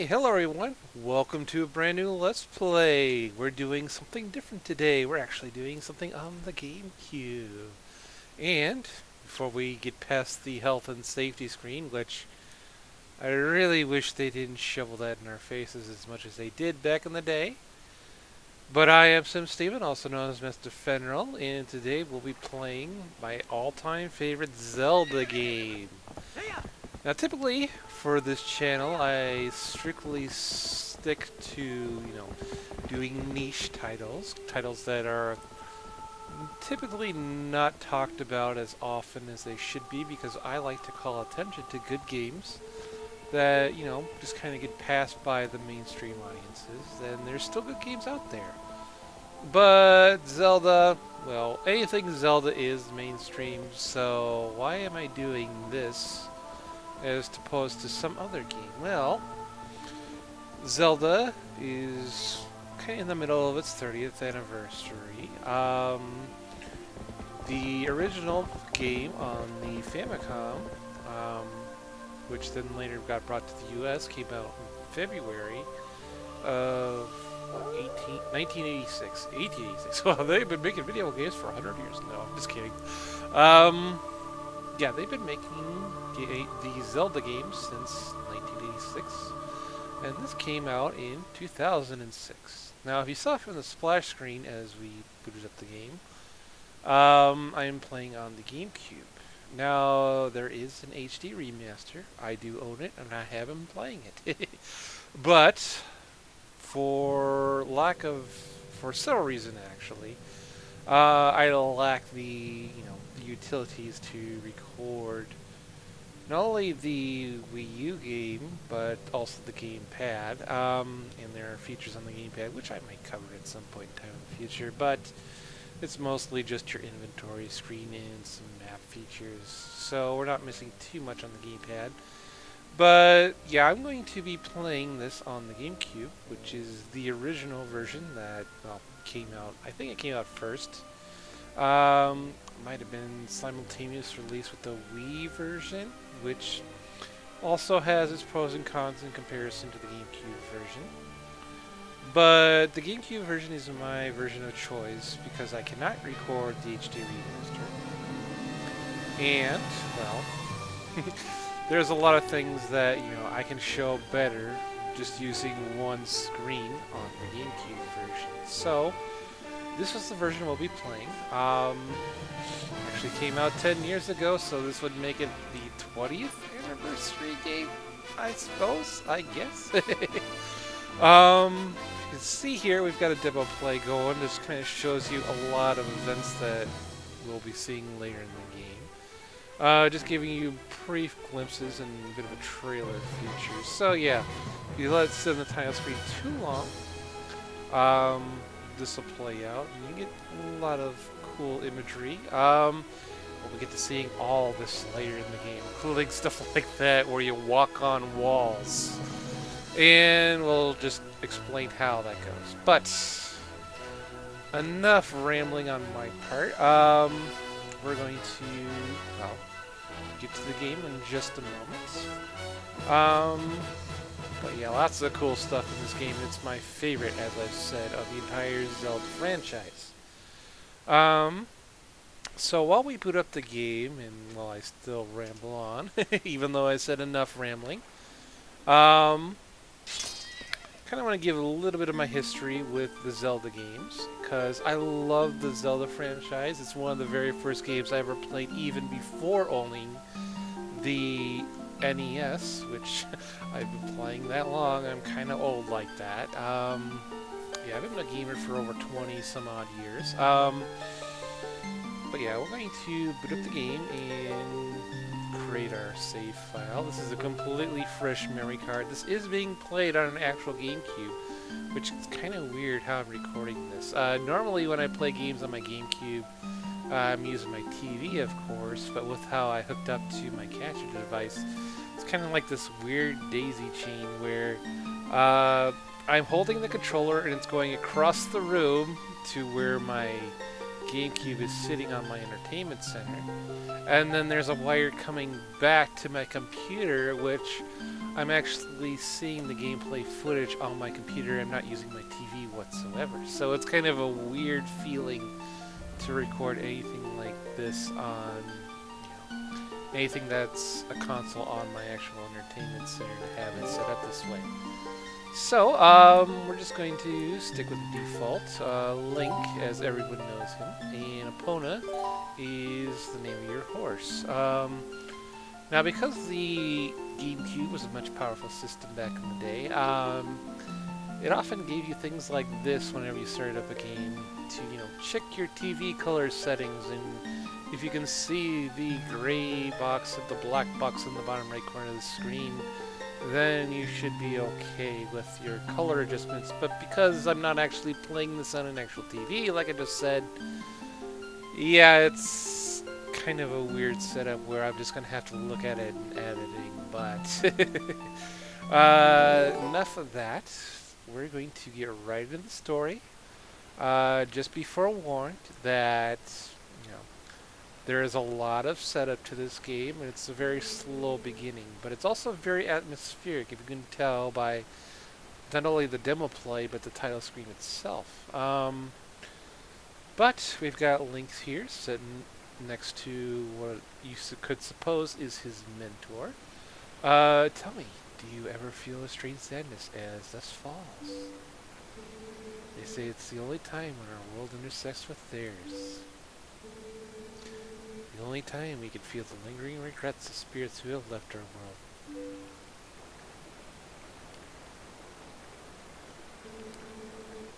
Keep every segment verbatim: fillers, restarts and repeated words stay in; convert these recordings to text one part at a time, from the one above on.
Okay, hello everyone. Welcome to a brand new Let's Play. We're doing something different today. We're actually doing something on the GameCube. And before we get past the health and safety screen, which I really wish they didn't shovel that in our faces as much as they did back in the day. But I am SimSteven, also known as Mister Fenrl, and today we'll be playing my all-time favorite Zelda game. Now, typically for this channel, I strictly stick to, you know, doing niche titles, titles that are typically not talked about as often as they should be, because I like to call attention to good games that, you know, just kind of get passed by the mainstream audiences, and there's still good games out there. But Zelda, well, anything Zelda is mainstream, so why am I doing this as opposed to some other game? Well, Zelda is kind of in the middle of its thirtieth anniversary. Um, the original game on the Famicom, um, which then later got brought to the U S, came out in February of nineteen eighty-six. eighteen eighty-six. Well, they've been making video games for a hundred years now. I'm just kidding. Um, yeah, they've been making the Zelda games since nineteen eighty-six, and this came out in two thousand six. Now, if you saw from the splash screen as we booted up the game, um, I am playing on the GameCube. Now, there is an H D remaster. I do own it, and I have been playing it. But for lack of, for several reasons actually, uh, I lack the you know the utilities to record not only the Wii U game, but also the gamepad, um, and there are features on the gamepad, which I might cover at some point in time in the future, but it's mostly just your inventory, screen in, some map features, so we're not missing too much on the gamepad. But yeah, I'm going to be playing this on the GameCube, which is the original version that, well, came out, I think it came out first. Um, might have been simultaneous release with the Wii version, which also has its pros and cons in comparison to the GameCube version. But the GameCube version is my version of choice because I cannot record the H D remaster. And, well, there's a lot of things that, you know, I can show better just using one screen on the GameCube version. So this is the version we'll be playing. Um, actually came out ten years ago, so this would make it the twentieth anniversary game, I suppose, I guess. um, you can see here we've got a demo play going. This kind of shows you a lot of events that we'll be seeing later in the game. Uh, just giving you brief glimpses and a bit of a trailer feature. So yeah, if you let it sit on the title screen too long, um, this will play out, and you get a lot of cool imagery. Um, we'll get to seeing all this later in the game, including stuff like that where you walk on walls, and we'll just explain how that goes. But enough rambling on my part. Um, we're going to well, get to the game in just a moment. Um, But yeah, lots of cool stuff in this game. It's my favorite, as I've said, of the entire Zelda franchise. Um, so while we boot up the game, and while I still ramble on, even though I said enough rambling, um, I kind of want to give a little bit of my history with the Zelda games, because I love the Zelda franchise. It's one of the very first games I ever played, even before owning the N E S, which I've been playing that long. I'm kind of old like that. Um, yeah, I've been a gamer for over twenty some odd years. Um, but yeah, we're going to boot up the game and create our save file. This is a completely fresh memory card. This is being played on an actual GameCube, which is kind of weird how I'm recording this. Uh, normally when I play games on my GameCube, Uh, I'm using my T V, of course, but with how I hooked up to my capture device, it's kind of like this weird daisy chain where uh, I'm holding the controller and it's going across the room to where my GameCube is sitting on my entertainment center. And then there's a wire coming back to my computer, which I'm actually seeing the gameplay footage on my computer. I'm not using my T V whatsoever. So it's kind of a weird feeling to record anything like this on, you know, anything that's a console on my actual entertainment center to have it set up this way. So, um, we're just going to stick with the default. Uh, Link, as everyone knows him, and Epona is the name of your horse. Um, now, because the GameCube was a much powerful system back in the day, um, it often gave you things like this whenever you started up a game to, you know, check your T V color settings, and if you can see the gray box and the black box in the bottom right corner of the screen, then you should be okay with your color adjustments. But because I'm not actually playing this on an actual T V, like I just said, yeah, it's kind of a weird setup where I'm just going to have to look at it in editing, but uh, enough of that. We're going to get right into the story. Uh, just be forewarned that, you know, there is a lot of setup to this game, and it's a very slow beginning, but it's also very atmospheric, if you can tell by not only the demo play, but the title screen itself. Um, but we've got Link here sitting next to what you could suppose is his mentor. Uh, tell me, do you ever feel a strange sadness as dusk falls? They say it's the only time when our world intersects with theirs. The only time we can feel the lingering regrets of spirits who have left our world.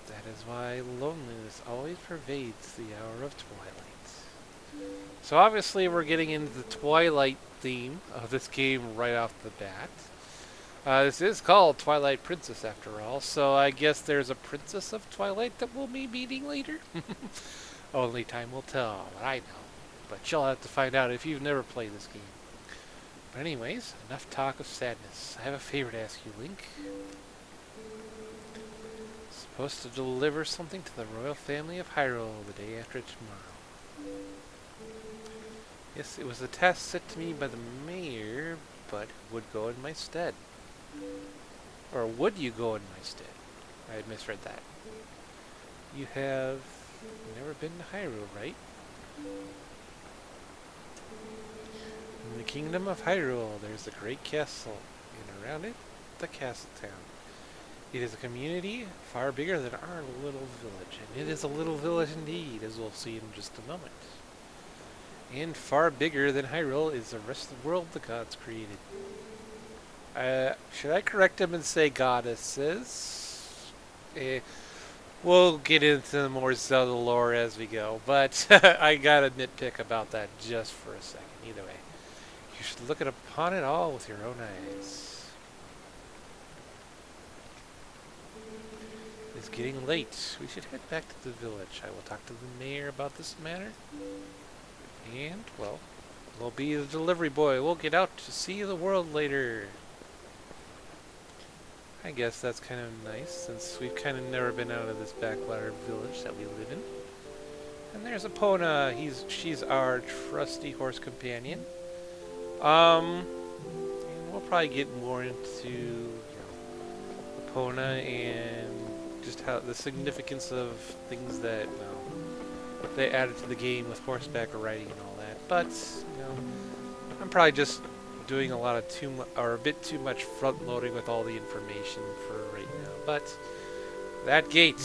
That is why loneliness always pervades the hour of twilight. So obviously we're getting into the twilight theme of this game right off the bat. Uh, this is called Twilight Princess after all, so I guess there's a Princess of Twilight that we'll be meeting later? Only time will tell, but I know. But you'll have to find out if you've never played this game. But anyways, enough talk of sadness. I have a favor to ask you, Link. I'm supposed to deliver something to the royal family of Hyrule the day after tomorrow. Yes, it was a task set to me by the mayor, but who would go in my stead? Or would you go in my stead? I misread that. You have never been to Hyrule, right? In the kingdom of Hyrule, there's the great castle, and around it, the castle town. It is a community far bigger than our little village, and it is a little village indeed, as we'll see in just a moment. And far bigger than Hyrule is the rest of the world the gods created. Uh, should I correct him and say goddesses? Eh, we'll get into more Zelda lore as we go, but I gotta nitpick about that just for a second, either way. You should look upon it all with your own eyes. It's getting late. We should head back to the village. I will talk to the mayor about this matter. And, well, we'll be the delivery boy. We'll get out to see the world later. I guess that's kind of nice, since we've kind of never been out of this backwater village that we live in. And there's Epona. He's, she's our trusty horse companion. Um, and we'll probably get more into, you know, Epona and just how the significance of things that, you know, they added to the game with horseback riding and all that. But, you know, I'm probably just doing a lot of too much, or a bit too much front loading with all the information for right now. But that gate,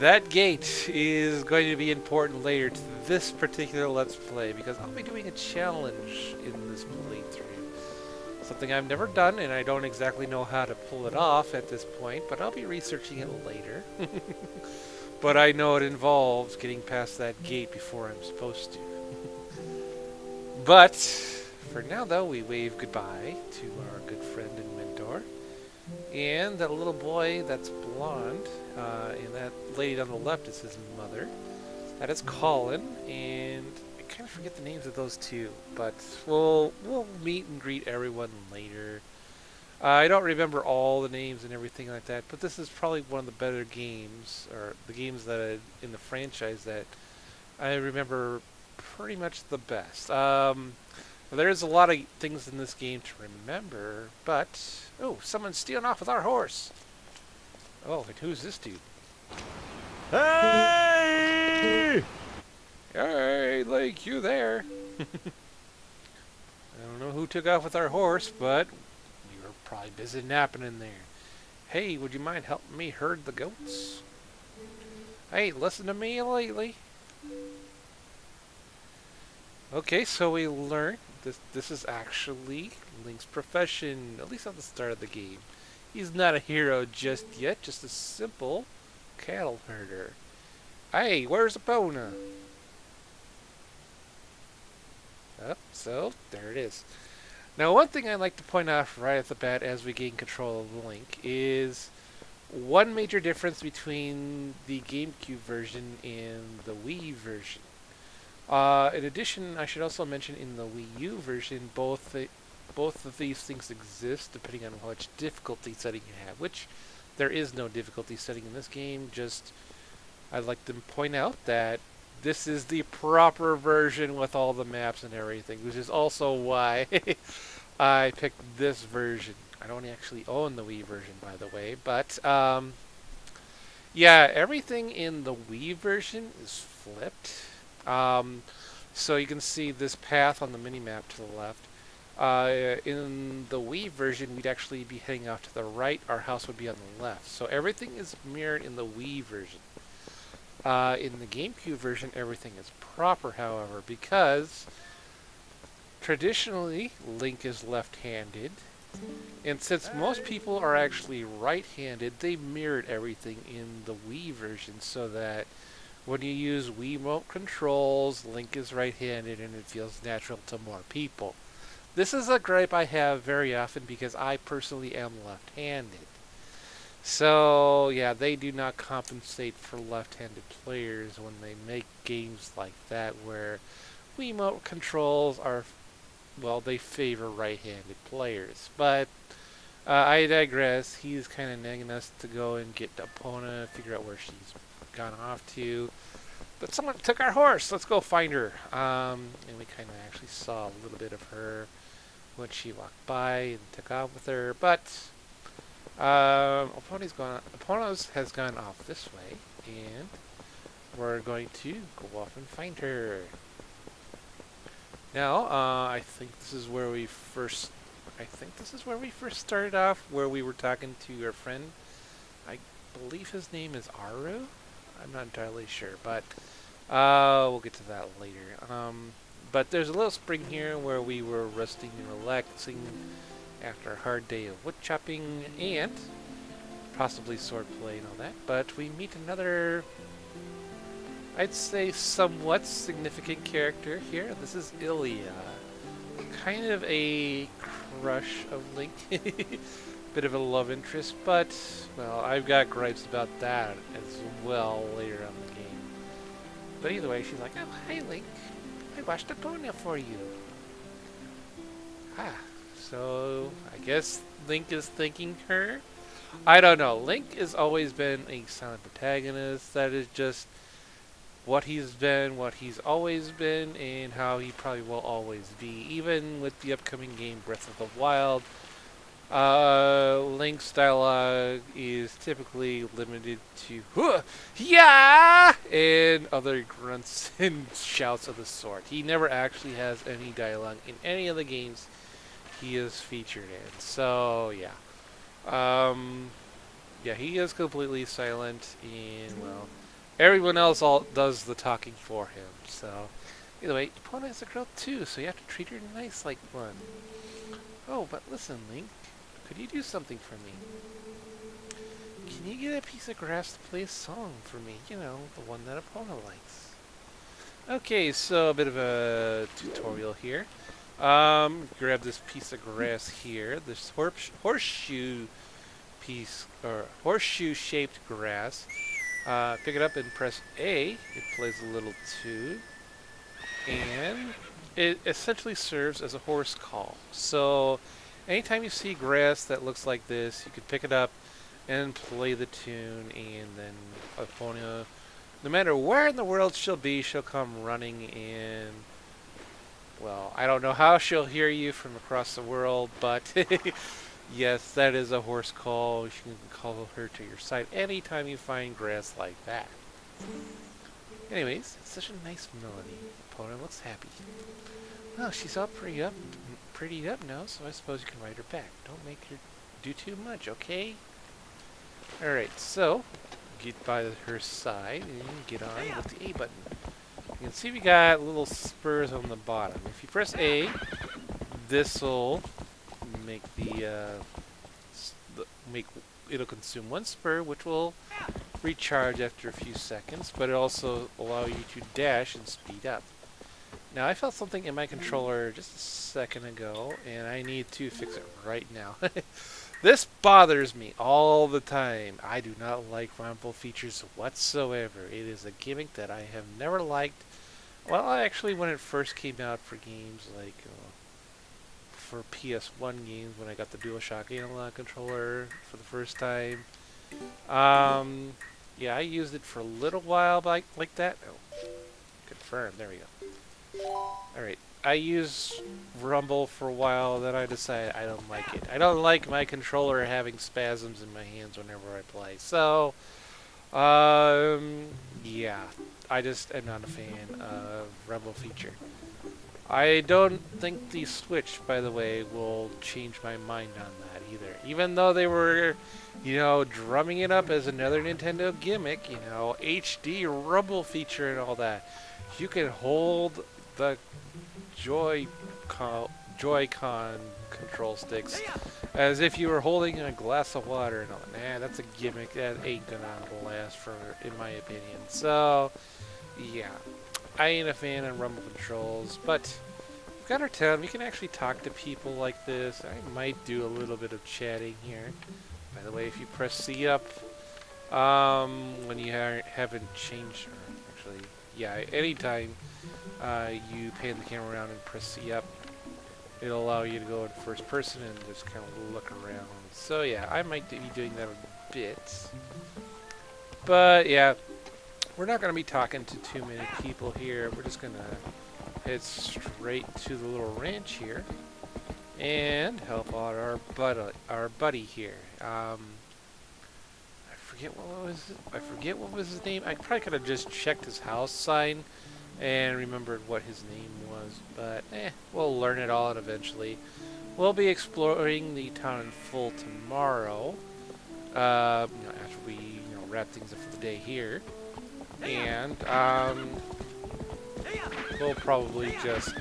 that gate is going to be important later to this particular Let's Play, because I'll be doing a challenge in this playthrough. Something I've never done, and I don't exactly know how to pull it off at this point, but I'll be researching it later. But I know it involves getting past that gate before I'm supposed to. But for now, though, we wave goodbye to our good friend and mentor. And that little boy that's blonde, uh, and that lady on the left is his mother. That is Colin, and I kind of forget the names of those two, but we'll, we'll meet and greet everyone later. Uh, I don't remember all the names and everything like that, but this is probably one of the better games, or the games that I, in the franchise that I remember pretty much the best. Um, there's a lot of things in this game to remember, but... Oh, someone's stealing off with our horse! Oh, and who's this dude? Hey! Hey, like you there. I don't know who took off with our horse, but... probably busy napping in there. Hey, would you mind helping me herd the goats? Hey, listen to me lately. Okay, so we learned this. This is actually Link's profession, at least at the start of the game. He's not a hero just yet, just a simple cattle herder. Hey, where's Epona? Oh, so there it is. Now, one thing I'd like to point out right at the bat as we gain control of Link is one major difference between the GameCube version and the Wii version. Uh, in addition, I should also mention in the Wii U version, both the, both of these things exist depending on which difficulty setting you have, which there is no difficulty setting in this game. Just I'd like to point out that this is the proper version with all the maps and everything, which is also why I picked this version. I don't actually own the Wii version, by the way, but um, yeah, everything in the Wii version is flipped. Um, so you can see this path on the mini-map to the left. Uh, in the Wii version, we'd actually be heading off to the right. Our house would be on the left. So everything is mirrored in the Wii version. Uh, in the GameCube version, everything is proper, however, because traditionally Link is left-handed, and since most people are actually right-handed, they mirrored everything in the Wii version so that when you use Wiimote controls, Link is right-handed and it feels natural to more people. This is a gripe I have very often because I personally am left-handed. So, yeah, they do not compensate for left-handed players when they make games like that where Wiimote controls are, well, they favor right-handed players. But uh, I digress. He's kind of nagging us to go and get Epona, figure out where she's gone off to. But someone took our horse. Let's go find her. Um, and we kind of actually saw a little bit of her when she walked by and took off with her. But... Um, Epona's gone, Epona's has gone off this way, and we're going to go off and find her. Now, uh, I think this is where we first, I think this is where we first started off, where we were talking to our friend. I believe his name is Aru? I'm not entirely sure, but, uh, we'll get to that later. Um, but there's a little spring here where we were resting and relaxing after a hard day of wood chopping and possibly sword play and all that, but we meet another, I'd say, somewhat significant character here. This is Ilia, kind of a crush of Link, bit of a love interest, but, well, I've got gripes about that as well later on in the game. But either way, she's like, oh, hi Link, I watched a pony for you. Ah. So, I guess Link is thanking her? I don't know. Link has always been a silent protagonist. That is just what he's been, what he's always been, and how he probably will always be. Even with the upcoming game Breath of the Wild, uh, Link's dialogue is typically limited to "Huh! Yeah!" and other grunts and shouts of the sort. He never actually has any dialogue in any of the games he is featured in. So yeah, um, yeah, he is completely silent, and well, everyone else all does the talking for him. So either way, Epona is a girl too, so you have to treat her nice like one. Oh, but listen, Link, could you do something for me? Can you get a piece of grass to play a song for me? You know, the one that Epona likes. Okay, so a bit of a tutorial here. Um, grab this piece of grass here, this horse horseshoe piece, or horseshoe-shaped grass. Uh, pick it up and press A. It plays a little tune, and it essentially serves as a horse call. So anytime you see grass that looks like this, you can pick it up and play the tune, and then Epona, no matter where in the world she'll be, she'll come running in. Well, I don't know how she'll hear you from across the world, but yes, that is a horse call. You can call her to your side anytime you find grass like that. Anyways, it's such a nice melody. Epona looks happy. Well, she's all pretty up, pretty up now, so I suppose you can ride her back. Don't make her do too much, okay? Alright, so get by her side and get on with the A button. You can see we got little spurs on the bottom. If you press A, this'll make the, uh, make it'll consume one spur, which will recharge after a few seconds, but it also allow you to dash and speed up. Now I felt something in my controller just a second ago, and I need to fix it right now. This bothers me all the time. I do not like rumble features whatsoever. It is a gimmick that I have never liked. Well, actually, when it first came out for games like uh, for P S one games, when I got the DualShock analog controller for the first time, um, yeah, I used it for a little while like like that. Oh, confirm. There we go. All right. I used rumble for a while, then I decided I don't like it. I don't like my controller having spasms in my hands whenever I play. So, um, yeah, I just am not a fan of rumble feature. I don't think the Switch, by the way, will change my mind on that either. Even though they were, you know, drumming it up as another Nintendo gimmick, you know, H D rumble feature and all that. You can hold the Joy-Con Joy-Con control sticks as if you were holding a glass of water and all that. Nah, that's a gimmick that ain't gonna last for, in my opinion. So, yeah, I ain't a fan of rumble controls, but we've got our town. We can actually talk to people like this. I might do a little bit of chatting here. By the way, if you press C up um, when you ha haven't changed, or actually, yeah, anytime Uh, you pan the camera around and press C up, it'll allow you to go in first person and just kind of look around. So yeah, I might be doing that a bit. But yeah, we're not going to be talking to too many people here. We're just going to head straight to the little ranch here and help out our buddy, our buddy here. Um, I forget what was it? I forget what was his name. I probably could have just checked his house sign and remembered what his name was, but eh, we'll learn it all out eventually. We'll be exploring the town in full tomorrow, uh, you know, after we you know, wrap things up for the day here, and um, we'll probably just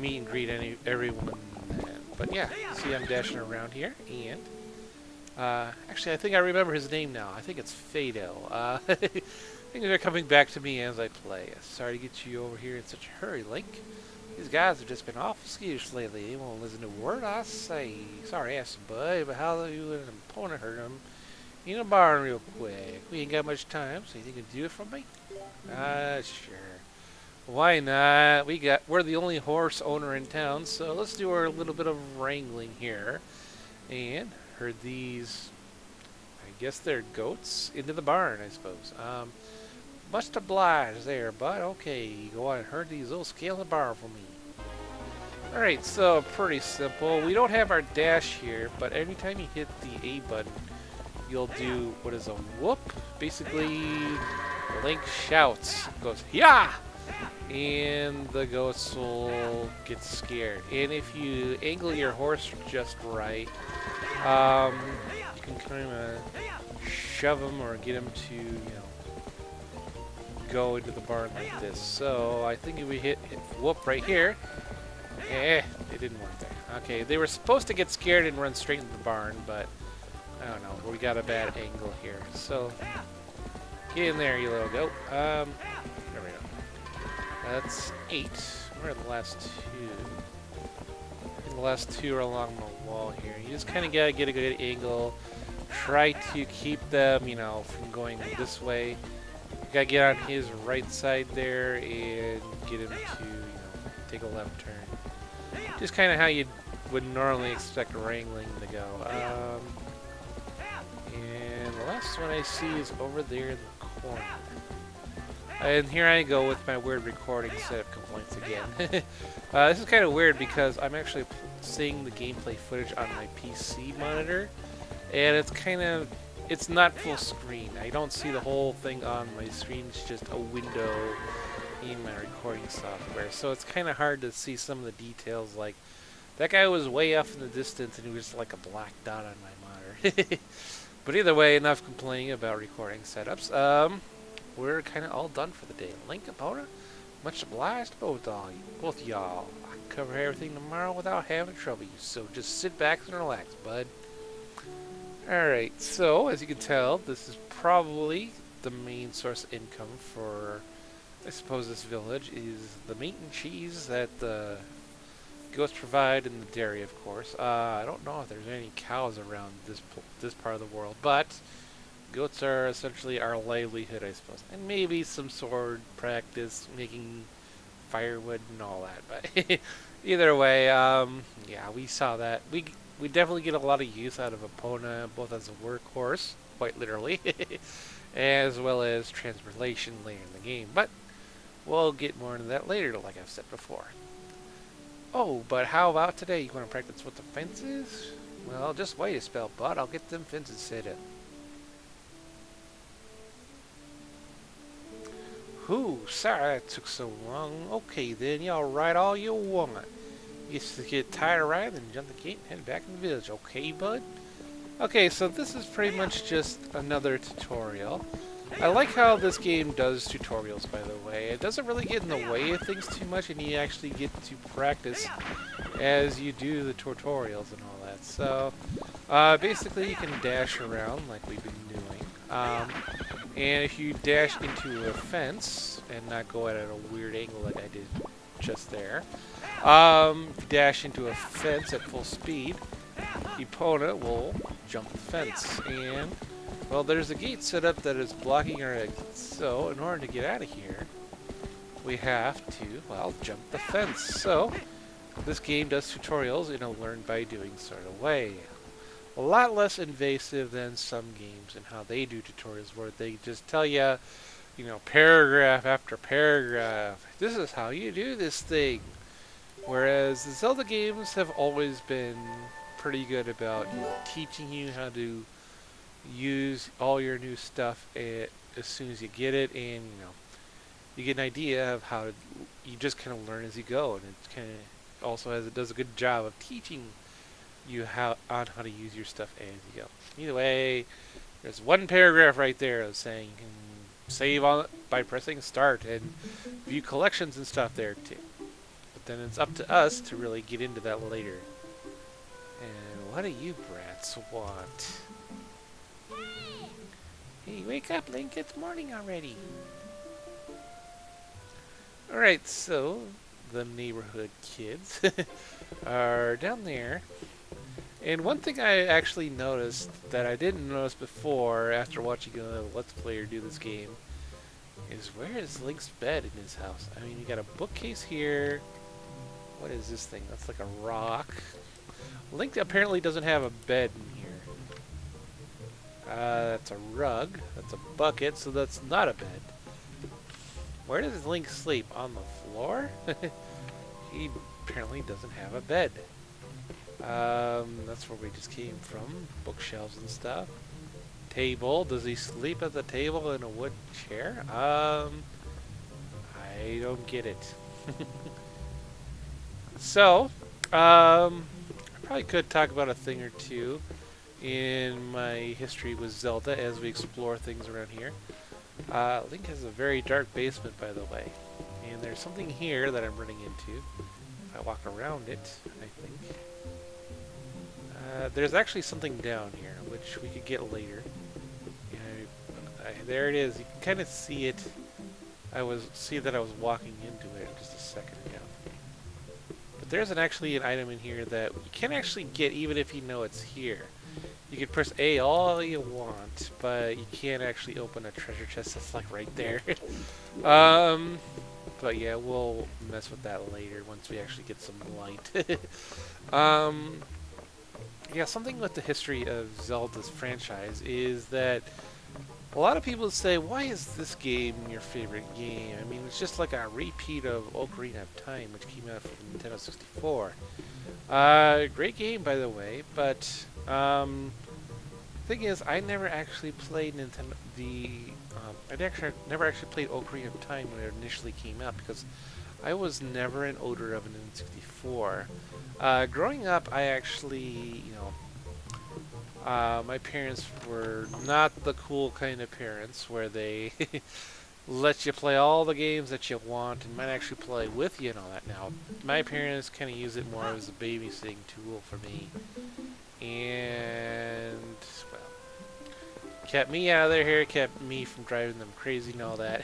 meet and greet any everyone then. But yeah, see, I'm dashing around here, and uh, actually, I think I remember his name now. I think it's Fado. Uh, They're coming back to me as I play. Sorry to get you over here in such a hurry, Link. These guys have just been awful skittish lately. They won't listen to a word I say. Sorry, ass buddy, but how do you and an opponent hurt them? You know, barn real quick. We ain't got much time, so you think you can do it for me? Ah, uh, sure. Why not? We got. We're the only horse owner in town, so let's do our little bit of wrangling here. And herd these, I guess they're goats, into the barn, I suppose. Um. Much obliged there, bud. Okay, go on and herd these little scales of barn for me. Alright, so pretty simple. We don't have our dash here, but every time you hit the A button, you'll do what is a whoop. Basically, Link shouts. Goes, yeah! And the goats will get scared. And if you angle your horse just right, um, you can kind of shove him or get him to, you know, go into the barn like this. So I think if we hit, hit whoop right here, eh, it didn't work there. Okay, they were supposed to get scared and run straight into the barn, but I don't know, we got a bad angle here. So get in there, you little goat. Um, there we go. That's eight. Where are the last two? I think the last two are along the wall here. You just kind of gotta get a good angle. Try to keep them, you know, from going this way. Gotta get on his right side there and get him to, you know, take a left turn. Just kind of how you would normally expect Wrangling to go. Um, and the last one I see is over there in the corner. And here I go with my weird recording setup complaints again. uh, this is kind of weird because I'm actually seeing the gameplay footage on my P C monitor, and it's kind of, it's not full screen. I don't see the whole thing on my screen, it's just a window in my recording software. So it's kind of hard to see some of the details, like that guy was way off in the distance and he was like a black dot on my monitor. But either way, enough complaining about recording setups. Um... We're kind of all done for the day. Link, Epona, much obliged both all you, both y'all. I can cover everything tomorrow without having trouble you, so just sit back and relax, bud. Alright, so as you can tell, this is probably the main source of income for, I suppose, this village, is the meat and cheese that the goats provide in the dairy, of course. Uh, I don't know if there's any cows around this, this part of the world, but goats are essentially our livelihood, I suppose. And maybe some sword practice, making firewood and all that. But either way, um, yeah, we saw that. We we definitely get a lot of use out of Epona, both as a workhorse, quite literally, as well as transportation later in the game. But we'll get more into that later, like I've said before. Oh, but how about today? You want to practice with the fences? Well, just wait a spell, bud. I'll get them fences set up. Ooh, sorry that took so long. Okay then, y'all ride all you want. You just get tired of riding and jump the gate and head back in the village, okay bud? Okay, so this is pretty much just another tutorial. I like how this game does tutorials, by the way. It doesn't really get in the way of things too much, and you actually get to practice as you do the tutorials and all that. So, uh, basically you can dash around like we've been doing. Um, And if you dash into a fence, and not go at a weird angle like I did just there, um, if you dash into a fence at full speed, Epona will jump the fence. And, well, there's a gate set up that is blocking our exit. So, in order to get out of here, we have to, well, jump the fence. So, this game does tutorials in a learn-by-doing sort of way. A lot less invasive than some games and how they do tutorials, where they just tell you, you know, paragraph after paragraph, this is how you do this thing. Whereas the Zelda games have always been pretty good about teaching you how to use all your new stuff at, as soon as you get it, and you know, you get an idea of how to, you just kind of learn as you go, and it kind of also has, it does a good job of teaching you how on how to use your stuff as you go. Either way, there's one paragraph right there saying you can save on by pressing start and view collections and stuff there too. But then it's up to us to really get into that later. And what do you brats want? Hey, wake up, Link! It's morning already. All right, so the neighborhood kids are down there. And one thing I actually noticed that I didn't notice before after watching a Let's Player do this game is, where is Link's bed in his house? I mean, you got a bookcase here. What is this thing? That's like a rock. Link apparently doesn't have a bed in here. Uh, that's a rug. That's a bucket, so that's not a bed. Where does Link sleep? On the floor? He apparently doesn't have a bed. Um, that's where we just came from. Bookshelves and stuff. Table. Does he sleep at the table in a wood chair? Um, I don't get it. So, um, I probably could talk about a thing or two in my history with Zelda as we explore things around here. Uh, Link has a very dark basement, by the way. And there's something here that I'm running into. If I walk around it, I think. Uh, there's actually something down here, which we could get later. You know, I, there it is. You can kind of see it. I was see that I was walking into it just a second ago. But there's an, actually an item in here that you can't actually get even if you know it's here. You can press A all you want, but you can't actually open a treasure chest that's like right there. um, But yeah, we'll mess with that later once we actually get some light. um, yeah, something with the history of Zelda's franchise is that a lot of people say, why is this game your favorite game? I mean, it's just like a repeat of Ocarina of Time, which came out for Nintendo sixty-four. Uh, great game, by the way, but um, thing is, I never actually played Nintendo, the, um, I actually, never actually played Ocarina of Time when it initially came out, because I was never an owner of a Nintendo sixty-four. Uh, growing up, I actually, you know, Uh, my parents were not the cool kind of parents where they let you play all the games that you want and might actually play with you and all that. Now, my parents kind of use it more as a babysitting tool for me. And, well, kept me out of their hair, kept me from driving them crazy and all that.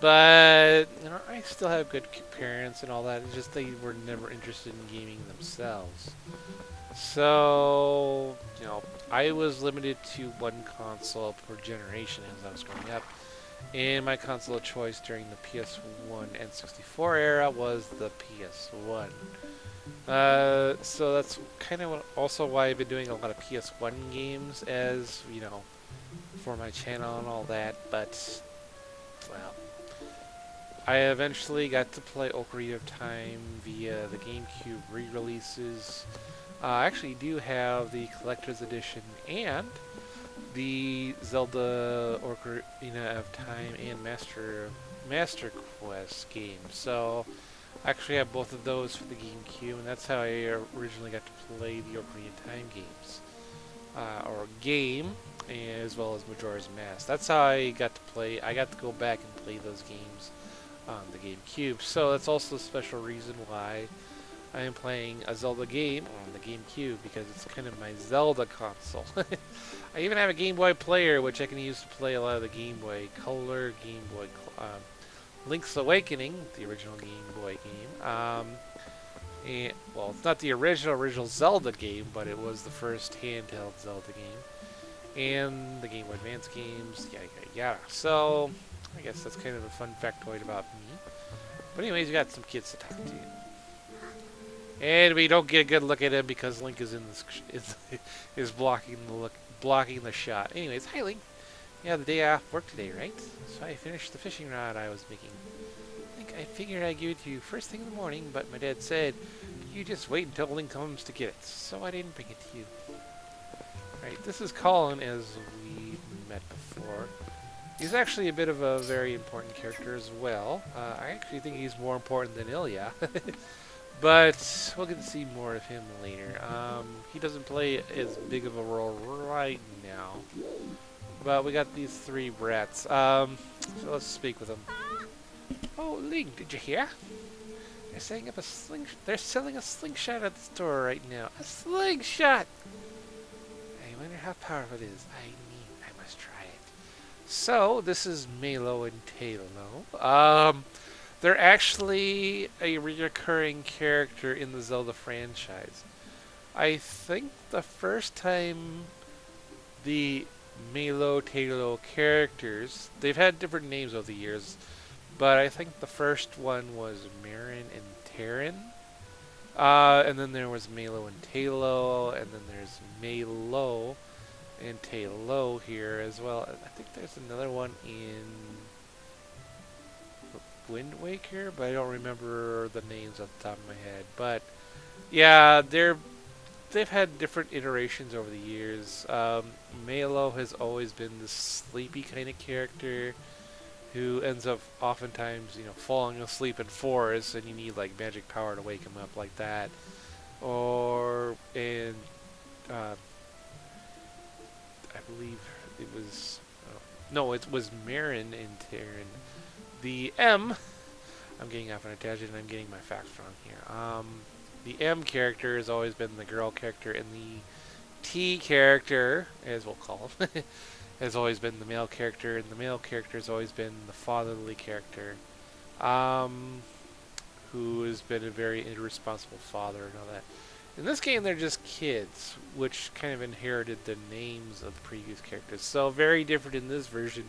But, you know, I still have good parents and all that. It's just they were never interested in gaming themselves. So, you know, I was limited to one console per generation as I was growing up, and my console of choice during the P S one and sixty-four era was the P S one. Uh, so that's kind of also why I've been doing a lot of P S one games as, you know, for my channel and all that, but, well, I eventually got to play Ocarina of Time via the GameCube re-releases. Uh, I actually do have the Collector's Edition and the Zelda Ocarina of Time and Master Master Quest game. So I actually have both of those for the GameCube, and that's how I originally got to play the Ocarina of Time games. Uh, or game, as well as Majora's Mask. That's how I got to play. I got to go back and play those games on the GameCube. So that's also a special reason why I am playing a Zelda game on the GameCube, because it's kind of my Zelda console. I even have a Game Boy player, which I can use to play a lot of the Game Boy Color, Game Boy um, Link's Awakening, the original Game Boy game. Um, and, well, it's not the original original Zelda game, but it was the first handheld Zelda game, and the Game Boy Advance games, yada yada yada. So I guess that's kind of a fun factoid about me. But anyways, we got some kids to talk to. And we don't get a good look at him because Link is in this is, is blocking the look blocking the shot. Anyways, hi Link. Yeah, the day off work today, right? So I finished the fishing rod I was making. I think I figured I'd give it to you first thing in the morning, but my dad said you just wait until Link comes to get it. So I didn't bring it to you. Alright, this is Colin, as we met before. He's actually a bit of a very important character as well. Uh, I actually think he's more important than Ilia. But we'll get to see more of him later. Um, he doesn't play as big of a role right now. But we got these three brats. Um, so let's speak with them. Oh, Link, did you hear? They're selling up a sling. They're selling a slingshot at the store right now. A slingshot. I wonder how powerful it is. I mean, I must try it. So this is Malo and Talo. Um. They're actually a recurring character in the Zelda franchise. I think the first time the Malo Talo characters, they've had different names over the years, but I think the first one was Marin and Tarin. Uh, and then there was Malo and Talo, and then there's Malo and Talo here as well. I think there's another one in Wind Waker, but I don't remember the names off the top of my head. But yeah, they're they've had different iterations over the years. Um, Malo has always been this sleepy kind of character who ends up oftentimes, you know, falling asleep in forests, and you need like magic power to wake him up like that. Or and uh, I believe it was oh, no, it was Marin and Tarin. The M, I'm getting off on a tangent and I'm getting my facts wrong here. Um, the M character has always been the girl character, and the T character, as we'll call him, has always been the male character, and the male character has always been the fatherly character, um, who has been a very irresponsible father and all that. In this game, they're just kids, which kind of inherited the names of the previous characters, so very different in this version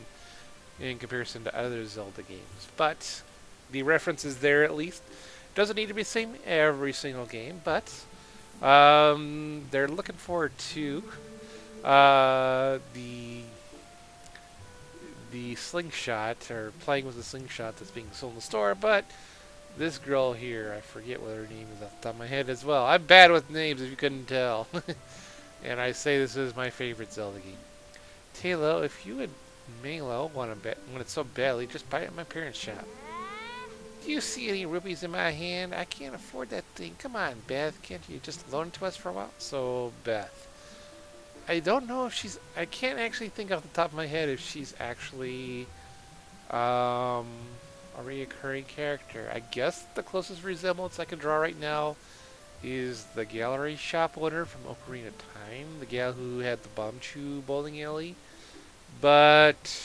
in comparison to other Zelda games. But the reference is there at least. Doesn't need to be the same every single game, but um, they're looking forward to uh, the the slingshot, or playing with the slingshot that's being sold in the store. But this girl here, I forget what her name is off the top of my head as well. I'm bad with names, if you couldn't tell. And I say this is my favorite Zelda game. Talo, if you and Malo want to bet want it so badly, just buy it at my parents' shop. Do you see any rubies in my hand? I can't afford that thing. Come on, Beth. Can't you just loan it to us for a while? So, Beth. I don't know if she's... I can't actually think off the top of my head if she's actually um, a reoccurring character. I guess the closest resemblance I can draw right now is the gallery shop owner from Ocarina of Time, the gal who had the Bomchu bowling alley. But,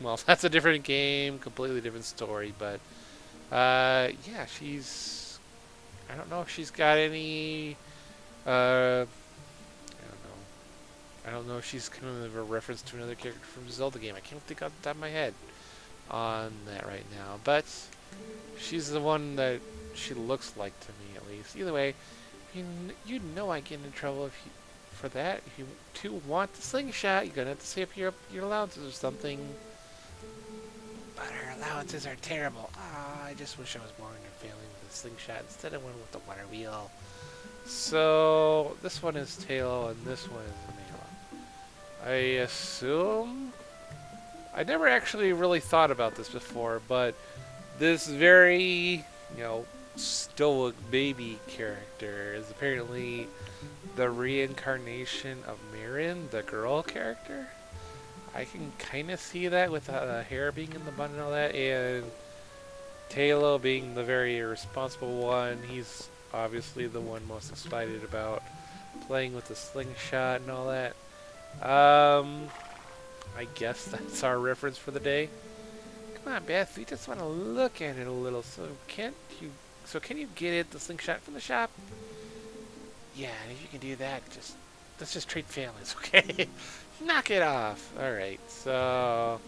well, that's a different game, completely different story, but uh, yeah, she's... I don't know if she's got any... Uh, I don't know if she's kind of a reference to another character from the Zelda game. I can't think off the top of my head on that right now. But she's the one that she looks like to me, at least. Either way, you, kn you know I get into trouble if you, for that. If you two want the slingshot, you're going to have to save up your, your allowances or something. But her allowances are terrible. Ah, I just wish I was born and failing with the slingshot instead of one with the water wheel. So, this one is Tail and this one is... I assume... I never actually really thought about this before, but this very, you know, stoic baby character is apparently the reincarnation of Marin, the girl character. I can kind of see that with the uh, hair being in the bun and all that, and Talo being the very irresponsible one. He's obviously the one most excited about playing with the slingshot and all that. Um, I guess that's our reference for the day. Come on, Beth, we just want to look at it a little. So can't you? So can you get it the slingshot from the shop? Yeah, and if you can do that, just let's just trade families, okay? Knock it off. All right. So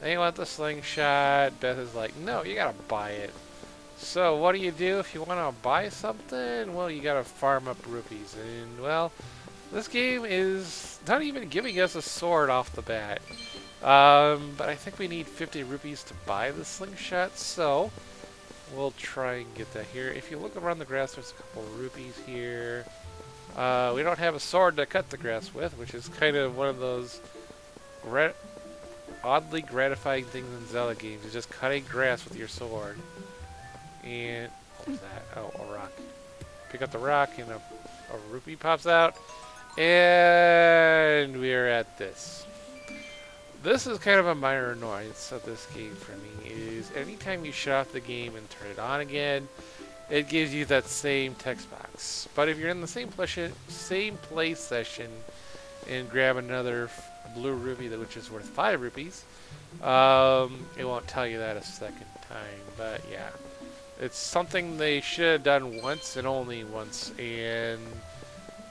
they want the slingshot. Beth is like, no, you gotta buy it. So what do you do if you want to buy something? Well, you gotta farm up rupees, and well. This game is not even giving us a sword off the bat, um, but I think we need fifty rupees to buy the slingshot, so we'll try and get that here. If you look around the grass, there's a couple of rupees here. Uh, we don't have a sword to cut the grass with, which is kind of one of those grat oddly gratifying things in Zelda games, is just cutting grass with your sword. And what was that? Oh, a rock. Pick up the rock and a, a rupee pops out. And we're at this. This is kind of a minor annoyance of this game for me, is anytime you shut off the game and turn it on again, it gives you that same text box. But if you're in the same play, same play session and grab another blue rupee, that which is worth five rupees, um, it won't tell you that a second time. But yeah, it's something they should have done once and only once. And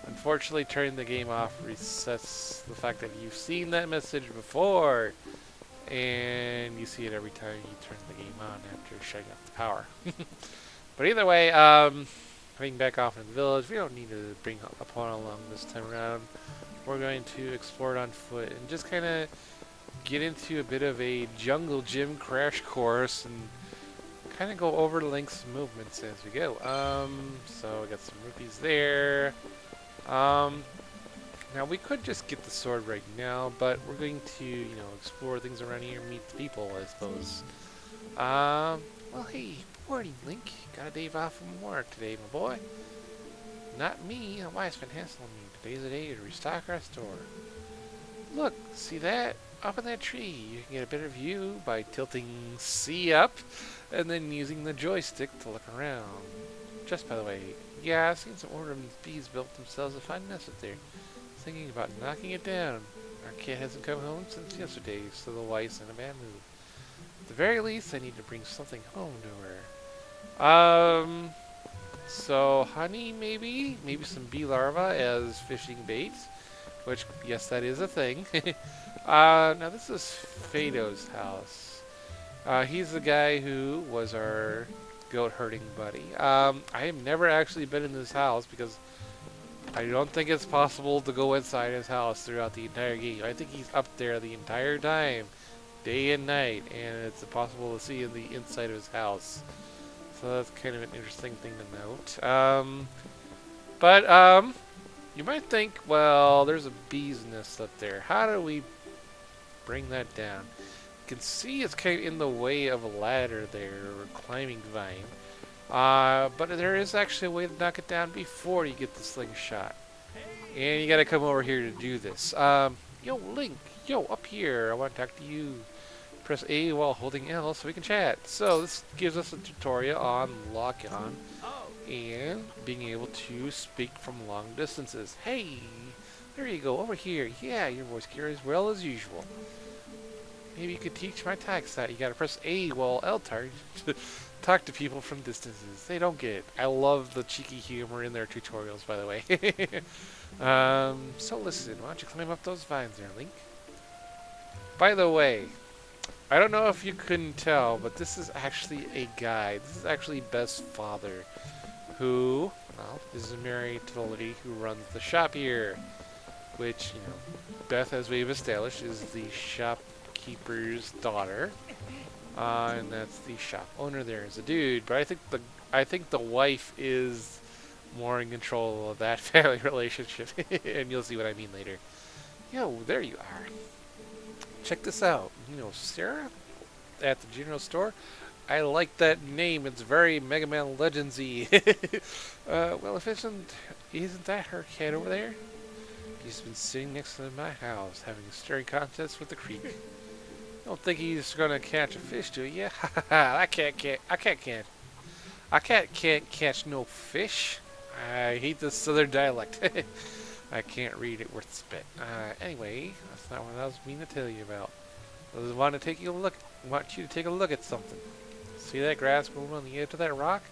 unfortunately, turning the game off resets the fact that you've seen that message before, and you see it every time you turn the game on after shutting off the power. But either way, um, heading back off in the village, we don't need to bring Epona along this time around. We're going to explore it on foot and just kind of get into a bit of a jungle gym crash course and kind of go over Link's movements as we go. Um, so we got some rupees there. Um, now we could just get the sword right now, but we're going to, you know, explore things around here, meet the people, I suppose. Um, well, hey, morning, Link. Got a day off from work today, my boy. Not me. My wife's been hassling me. Today's the day to restock our store. Look, see that? Up in that tree, you can get a better view by tilting C up, and then using the joystick to look around. Just by the way. Yeah, I've seen some ornamental bees built themselves a fine nest up there. Thinking about knocking it down. Our kid hasn't come home since yesterday, so the wife's in a bad mood. At the very least, I need to bring something home to her. Um, so honey, maybe? Maybe some bee larvae as fishing bait? Which, yes, that is a thing. uh, now this is Fado's house. Uh, he's the guy who was our goat herding buddy. Um, I have never actually been in his house because I don't think it's possible to go inside his house throughout the entire game. I think he's up there the entire time, day and night, and it's impossible to see in the inside of his house. So that's kind of an interesting thing to note. Um, but um, you might think, well, there's a bee's nest up there. How do we bring that down? You can see it's kind of in the way of a ladder there, or a climbing vine. Uh, but there is actually a way to knock it down before you get the slingshot. And you gotta come over here to do this. Um, yo, Link, yo, up here, I wanna talk to you. Press A while holding L so we can chat. So this gives us a tutorial on lock-on and being able to speak from long distances. Hey, there you go, over here. Yeah, your voice carries well as usual. Maybe you could teach my tax that. You gotta press A while L target. Talk to people from distances. They don't get it. I love the cheeky humor in their tutorials, by the way. um, so listen, why don't you climb up those vines there, Link? By the way, I don't know if you couldn't tell, but this is actually a guy. This is actually Beth's father, who, well, is married to the lady who runs the shop here. Which, you know, Beth, as we've established, is the shopkeeper's daughter. Uh, and that's the shop owner. There is a dude, but I think the I think the wife is more in control of that family relationship, and you'll see what I mean later. Yo, there you are. Check this out. You know, Sarah at the general store. I like that name. It's very Mega Man Legends-y. uh, well, if isn't isn't that her cat over there? He's been sitting next to my house having a staring contest with the creek. Don't think he's gonna catch a fish, do you? I can't, can't, I can't, can't, I can't, can't catch no fish. I hate this southern dialect. I can't read it worth a spit. Uh, anyway, that's not what I was meaning to tell you about. I just want to take you a look. Want you to take a look at something. See that grass moving on the edge of that rock?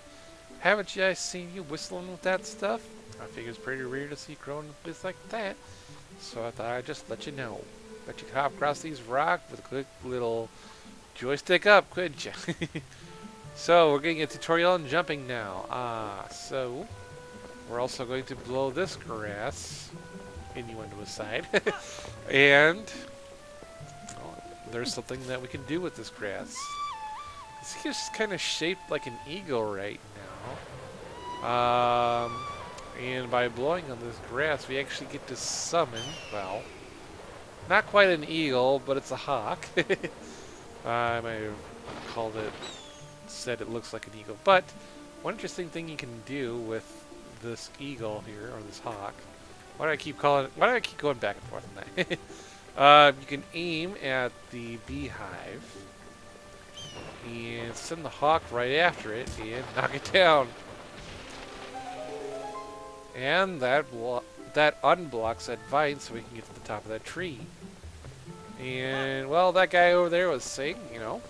Haven't you guys seen you whistling with that stuff? I figure it's pretty rare to see growing bits like that, so I thought I'd just let you know. But you could hop across these rocks with a quick little joystick up, couldn't you? So, we're getting a tutorial on jumping now. Ah, uh, so we're also going to blow this grass, innuendo aside. And oh, there's something that we can do with this grass. It's just kind of shaped like an eagle right now. Um, and by blowing on this grass, we actually get to summon, well, not quite an eagle, but it's a hawk. uh, I might have called it, said it looks like an eagle. But one interesting thing you can do with this eagle here, or this hawk. Why do I keep calling? Why do I keep going back and forth on that? uh, you can aim at the beehive and send the hawk right after it and knock it down. And that will. That unblocks that vine so we can get to the top of that tree. And, well, that guy over there was saying, you know,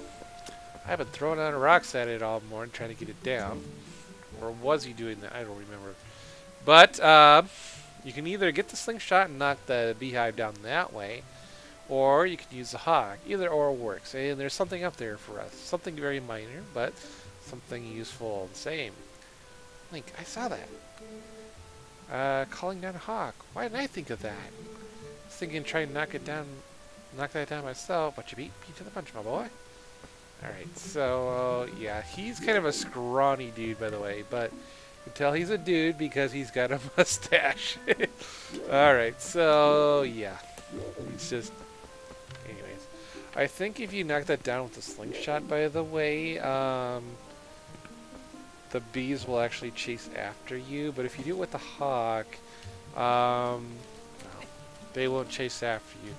I've been throwing out rocks at it all morning trying to get it down. Or was he doing that? I don't remember. But, uh, you can either get the slingshot and knock the beehive down that way, or you can use the hawk. Either or works. And there's something up there for us. Something very minor, but something useful all the same. Link, I saw that. Uh, calling down a hawk. Why didn't I think of that? I was thinking trying to knock it down, knock that down myself, but you beat me to the punch, my boy. Alright, so, uh, yeah, he's kind of a scrawny dude, by the way, but you can tell he's a dude because he's got a mustache. Alright, so, yeah. It's just, anyways. I think if you knock that down with a slingshot, by the way, um... the bees will actually chase after you, but if you do it with the hawk, um, they won't chase after you.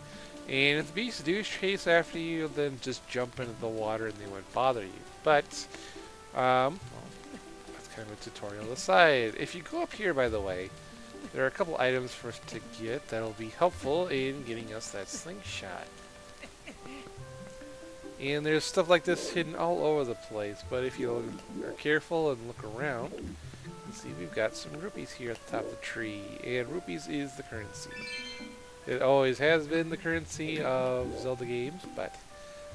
And if the bees do chase after you, then just jump into the water and they won't bother you. But, um, that's kind of a tutorial aside. If you go up here, by the way, there are a couple items for us to get that'll be helpful in getting us that slingshot. And there's stuff like this hidden all over the place, but if you are careful and look around, you see we've got some rupees here at the top of the tree, and rupees is the currency. It always has been the currency of Zelda games, but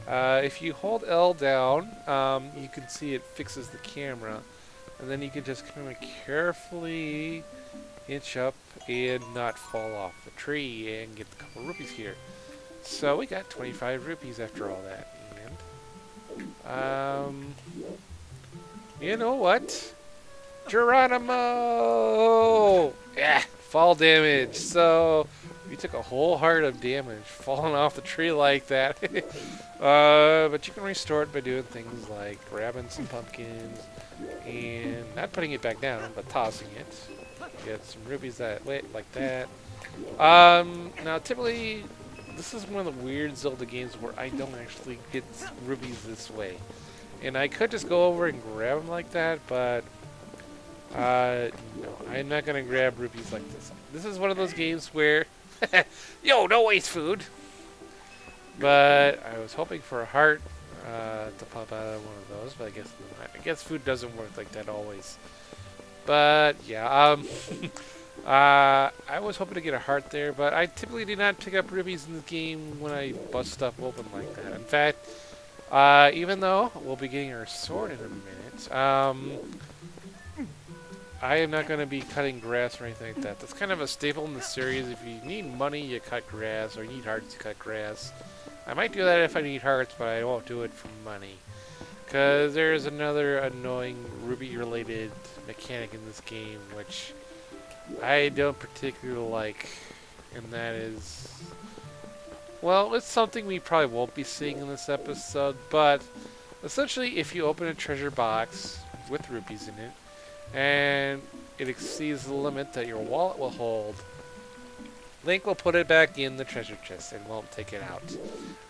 Uh, if you hold L down, um, you can see it fixes the camera. And then you can just kind of carefully inch up and not fall off the tree and get a couple rupees here. So we got twenty-five rupees after all that. And, um, you know what? Geronimo! Yeah, fall damage. So we took a whole heart of damage falling off the tree like that. uh, but you can restore it by doing things like grabbing some pumpkins and not putting it back down, but tossing it. Get some rupees that lit like that. Um, now, typically, this is one of the weird Zelda games where I don't actually get rubies this way. And I could just go over and grab them like that, but uh, no, I'm not going to grab rupees like this. This is one of those games where, yo, no waste food. But I was hoping for a heart uh, to pop out of one of those, but I guess not. I guess food doesn't work like that always. But yeah, um, uh, I was hoping to get a heart there, but I typically do not pick up rubies in this game when I bust stuff open like that. In fact, uh, even though we'll be getting our sword in a minute, um, I am not going to be cutting grass or anything like that. That's kind of a staple in the series. If you need money, you cut grass, or you need hearts, you cut grass. I might do that if I need hearts, but I won't do it for money. Because there's another annoying ruby-related mechanic in this game, which I don't particularly like, and that is, well, it's something we probably won't be seeing in this episode, but essentially if you open a treasure box with rupees in it, and it exceeds the limit that your wallet will hold, Link will put it back in the treasure chest and won't take it out.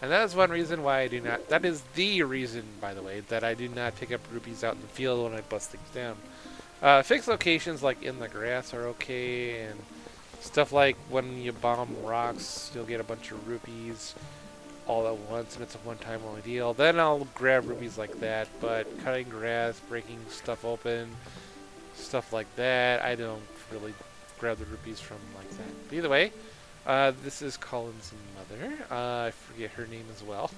And that is one reason why I do not, that is the reason, by the way, that I do not pick up rupees out in the field when I bust things down. Uh, fixed locations like in the grass are okay, and stuff like when you bomb rocks, you'll get a bunch of rupees all at once, and it's a one-time only deal. Then I'll grab rupees like that, but cutting grass, breaking stuff open, stuff like that, I don't really grab the rupees from like that. But either way, uh, this is Colin's mother. Uh, I forget her name as well.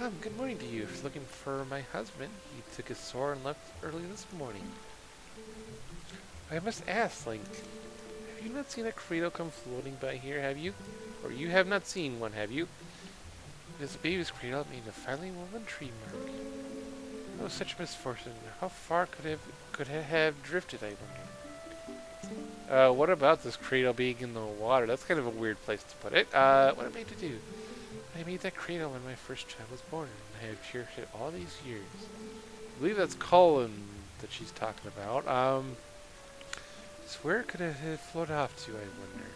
um, good morning to you. If you're looking for my husband, he took his sword and left early this morning. I must ask, Link, have you not seen a Credo come floating by here, have you? Or you have not seen one, have you? This baby's Credo made a finely woven tree mark. No such misfortune. How far could have could it have drifted, I wonder? Uh, what about this cradle being in the water? That's kind of a weird place to put it. Uh, what am I to do? I made that cradle when my first child was born, and I have cherished it all these years. I believe that's Colin that she's talking about. Um, so where could it have floated off to, I wonder?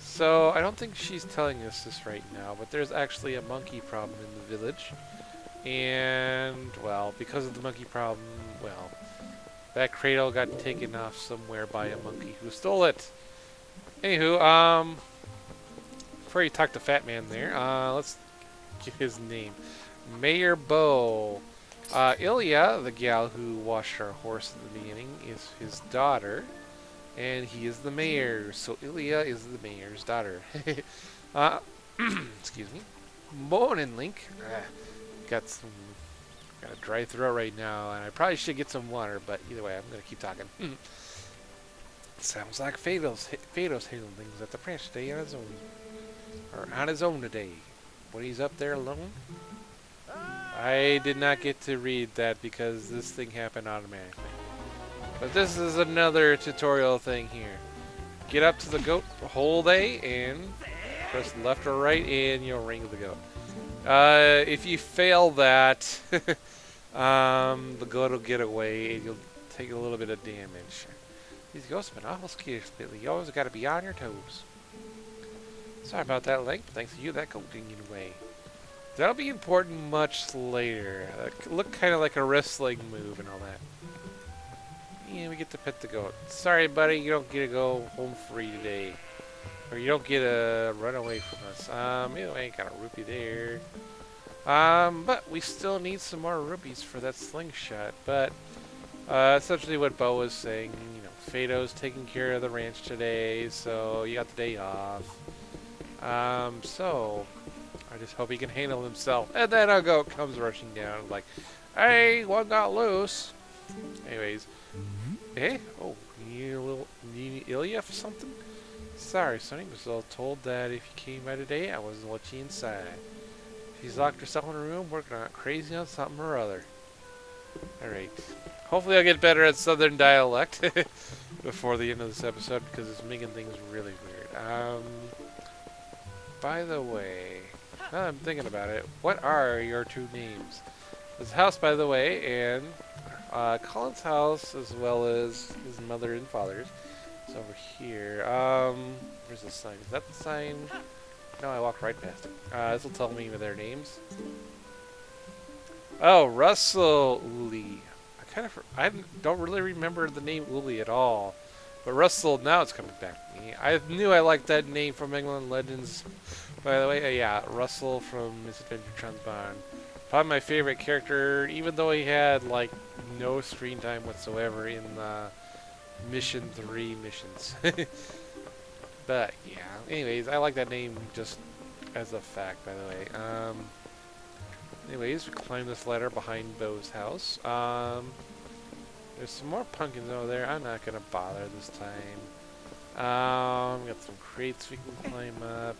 So, I don't think she's telling us this right now, but there's actually a monkey problem in the village. And, well, because of the monkey problem, well, that cradle got taken off somewhere by a monkey who stole it. Anywho, um, before you talk to Fat Man there, uh, let's get his name. Mayor Bo. Uh, Ilia, the gal who washed our horse at the beginning, is his daughter. And he is the mayor. So Ilia is the mayor's daughter. uh, excuse me. Morning, Link. Uh, got some... Got a dry throat right now, and I probably should get some water, but either way, I'm going to keep talking. Sounds like Fado's, Fado's hailing things at the branch today on his own. Or on his own today. When he's up there alone? I did not get to read that because this thing happened automatically. But this is another tutorial thing here. Get up to the goat the whole day, and press left or right, and you'll wrangle the goat. Uh, if you fail that, um, the goat will get away and you'll take a little bit of damage. These ghosts have been awful scarce lately. You always gotta be on your toes. Sorry about that, Link, but thanks to you, that goat didn't get away. That'll be important much later. That look kind of like a wrestling move and all that. Yeah, we get to pet the goat. Sorry, buddy, you don't get to go home free today. Or you don't get a run away from us. Um, anyway, got a rupee there. Um, but we still need some more rupees for that slingshot. But uh, essentially, what Bo was saying, you know, Fado's taking care of the ranch today, so you got the day off. Um, so I just hope he can handle himself. And then I'll go comes rushing down like, hey, one got loose. Anyways, hey, oh, you need a little, you need Ilia for something? Sorry, Sonny, was all told that if you came by today, I wasn't watching inside. She's locked herself in a room working on crazy on something or other. Alright. Hopefully I'll get better at Southern dialect before the end of this episode because it's making things really weird. Um, by the way, now that I'm thinking about it, what are your two names? His house, by the way, and uh, Colin's house, as well as his mother and father's. It's over here. Um, where's the sign? Is that the sign? No, I walked right past it. Uh, this will tell me their names. Oh, Rusl, Uli. I kind of, I don't really remember the name Uli at all. But Rusl, now it's coming back to me. I knew I liked that name from England Legends. By the way, uh, yeah, Rusl from Misadventure Transbond. Probably my favorite character, even though he had, like, no screen time whatsoever in the Mission three missions. But, yeah. Anyways, I like that name just as a fact, by the way. Um, anyways, we climb this ladder behind Beau's house. Um, there's some more pumpkins over there. I'm not going to bother this time. Um, we got some crates we can climb up.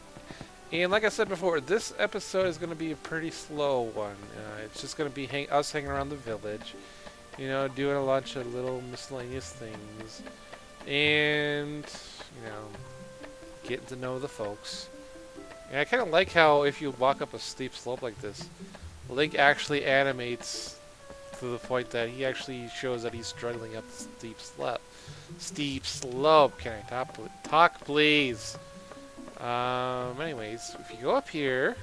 And like I said before, this episode is going to be a pretty slow one. Uh, it's just going to be hang us hanging around the village. You know, doing a bunch of little miscellaneous things. And, you know, getting to know the folks. And I kind of like how if you walk up a steep slope like this, Link actually animates to the point that he actually shows that he's struggling up the steep slope. Steep slope. Can I talk, talk please? Um, anyways, if you go up here,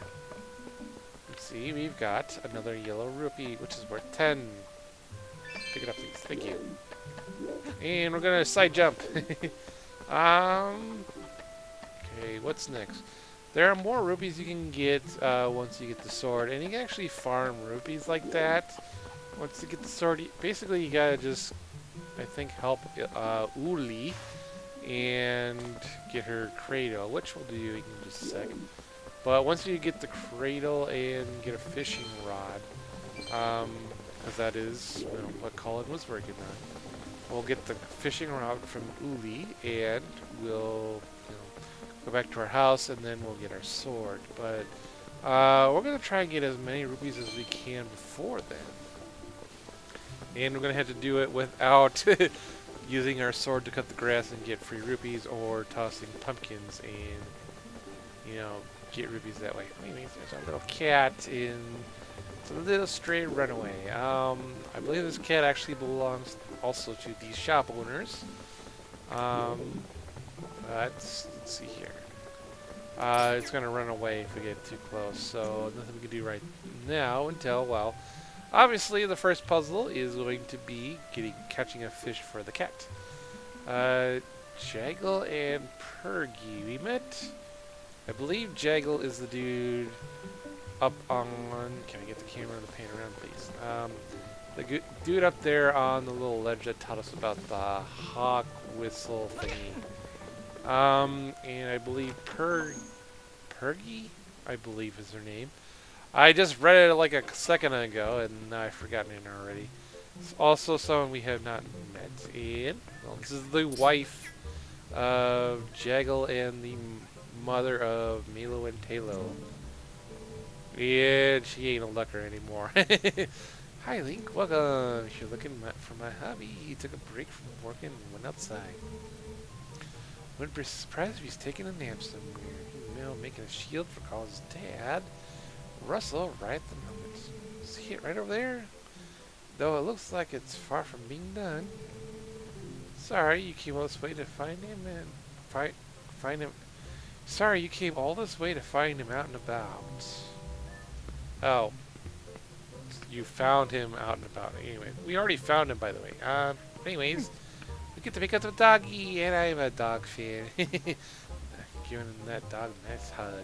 let's see, we've got another yellow rupee, which is worth ten. Pick it up, please. Thank you. And we're gonna side jump. um, okay, what's next? There are more rupees you can get uh, once you get the sword, and you can actually farm rupees like that. Once you get the sword, you, basically you gotta just, I think, help uh, Uli and get her cradle, which we'll do in just a second. But once you get the cradle and get a fishing rod, because um, that is you know, what Colin was working on, we'll get the fishing rod from Uli and we'll you know, go back to our house and then we'll get our sword. But uh, we're going to try and get as many rupees as we can before then. And we're going to have to do it without using our sword to cut the grass and get free rupees, or tossing pumpkins and, you know, get rupees that way. Anyways, there's a little cat in... It's a little stray runaway. Um, I believe this cat actually belongs also to the shop owners. Um, let's, let's see here. Uh, it's going to run away if we get too close, so nothing we can do right now until, well... Obviously, the first puzzle is going to be getting catching a fish for the cat. Uh, Jaggle and Pergie we met. I believe Jaggle is the dude up on... Can I get the camera to pan around, please? Um, the dude up there on the little ledge that taught us about the hawk whistle thingy. Um, and I believe Per... Pergie? I believe is her name. I just read it like a second ago, and now I've forgotten it already. It's also someone we have not met, and well, this is the wife of Jaggle and the mother of Malo and Talo. And she ain't a looker anymore. Hi Link, welcome. If you're looking for my hobby, he took a break from working and went outside. Wouldn't be surprised if he's taking a nap somewhere. You know, making a shield for Colin's dad. Rusl, right at the moment. See it right over there? Though it looks like it's far from being done. Sorry, you came all this way to find him and find find him. Sorry, you came all this way to find him out and about. Oh, you found him out and about. Anyway, we already found him, by the way. Um, anyways, we get to pick up the doggy, and I'm a dog fan. Giving him that dog a nice hug.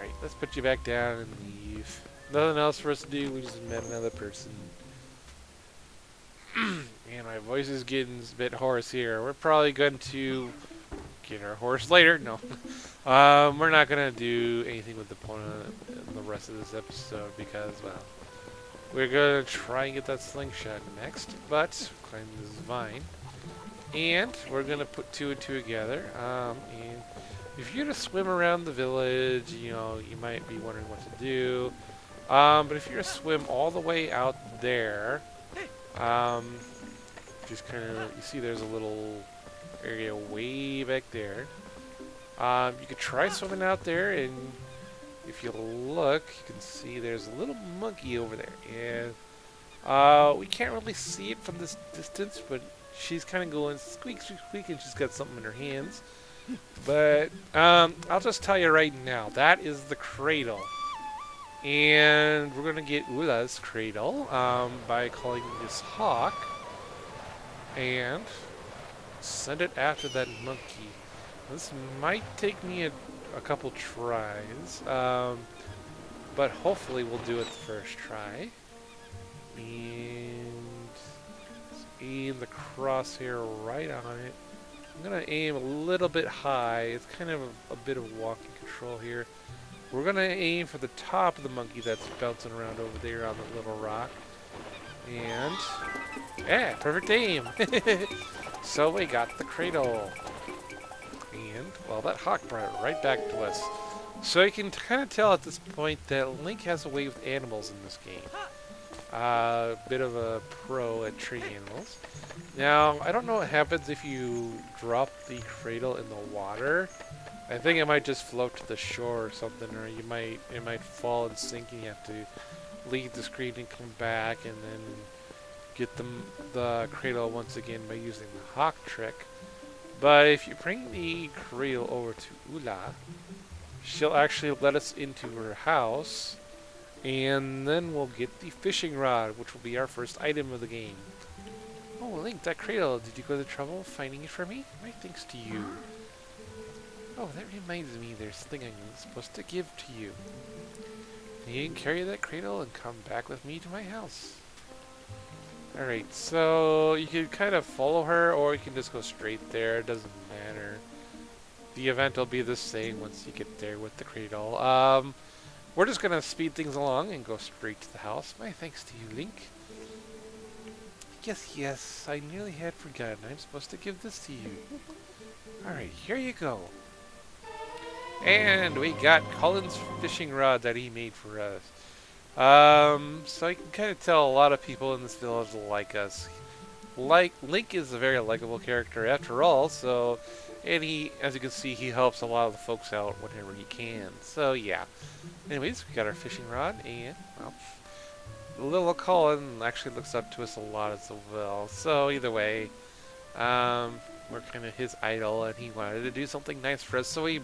Alright, let's put you back down and leave. Nothing else for us to do, we just met another person. Man, my voice is getting a bit hoarse here. We're probably going to get our horse later. No. um, we're not going to do anything with Epona in the rest of this episode because, well, we're going to try and get that slingshot next, but climb this vine. And we're going to put two and two together. Um, and if you're going to swim around the village, you know, you might be wondering what to do. Um, but if you're going to swim all the way out there, um, just kind of, you see there's a little area way back there. Um, you could try swimming out there, and if you look, you can see there's a little monkey over there. And uh, we can't really see it from this distance, but she's kind of going squeak, squeak, squeak, and she's got something in her hands. But um, I'll just tell you right now, that is the cradle. And we're going to get Ula's cradle um, by calling this hawk and send it after that monkey. This might take me a, a couple tries, um, but hopefully we'll do it the first try. And aim the crosshair right on it. I'm going to aim a little bit high. It's kind of a, a bit of walking control here. We're going to aim for the top of the monkey that's bouncing around over there on the little rock. And, yeah, perfect aim. So we got the cradle. And, well, that hawk brought it right back to us. So you can kind of tell at this point that Link has a way with animals in this game. A uh, bit of a pro at treating animals. Now, I don't know what happens if you drop the cradle in the water. I think it might just float to the shore or something, or you might it might fall and sink, and you have to leave the screen and come back, and then get the the cradle once again by using the hawk trick. But if you bring the cradle over to Ula, she'll actually let us into her house, and then we'll get the fishing rod, which will be our first item of the game. Oh, Link, that cradle! Did you go to the trouble of finding it for me? My thanks to you. Oh, that reminds me, there's a thing I'm supposed to give to you. You can carry that cradle and come back with me to my house. Alright, so you can kind of follow her, or you can just go straight there. It doesn't matter. The event will be the same once you get there with the cradle. Um, we're just going to speed things along and go straight to the house. My thanks to you, Link. Yes, yes, I nearly had forgotten. I'm supposed to give this to you. Alright, here you go. And we got Colin's fishing rod that he made for us. Um, so I can kind of tell a lot of people in this village like us. Like Link is a very likable character after all, so... And he, as you can see, he helps a lot of the folks out whenever he can. So, yeah. Anyways, we got our fishing rod, and, well... Little Colin actually looks up to us a lot as well. So, either way, um, we're kind of his idol, and he wanted to do something nice for us, so he...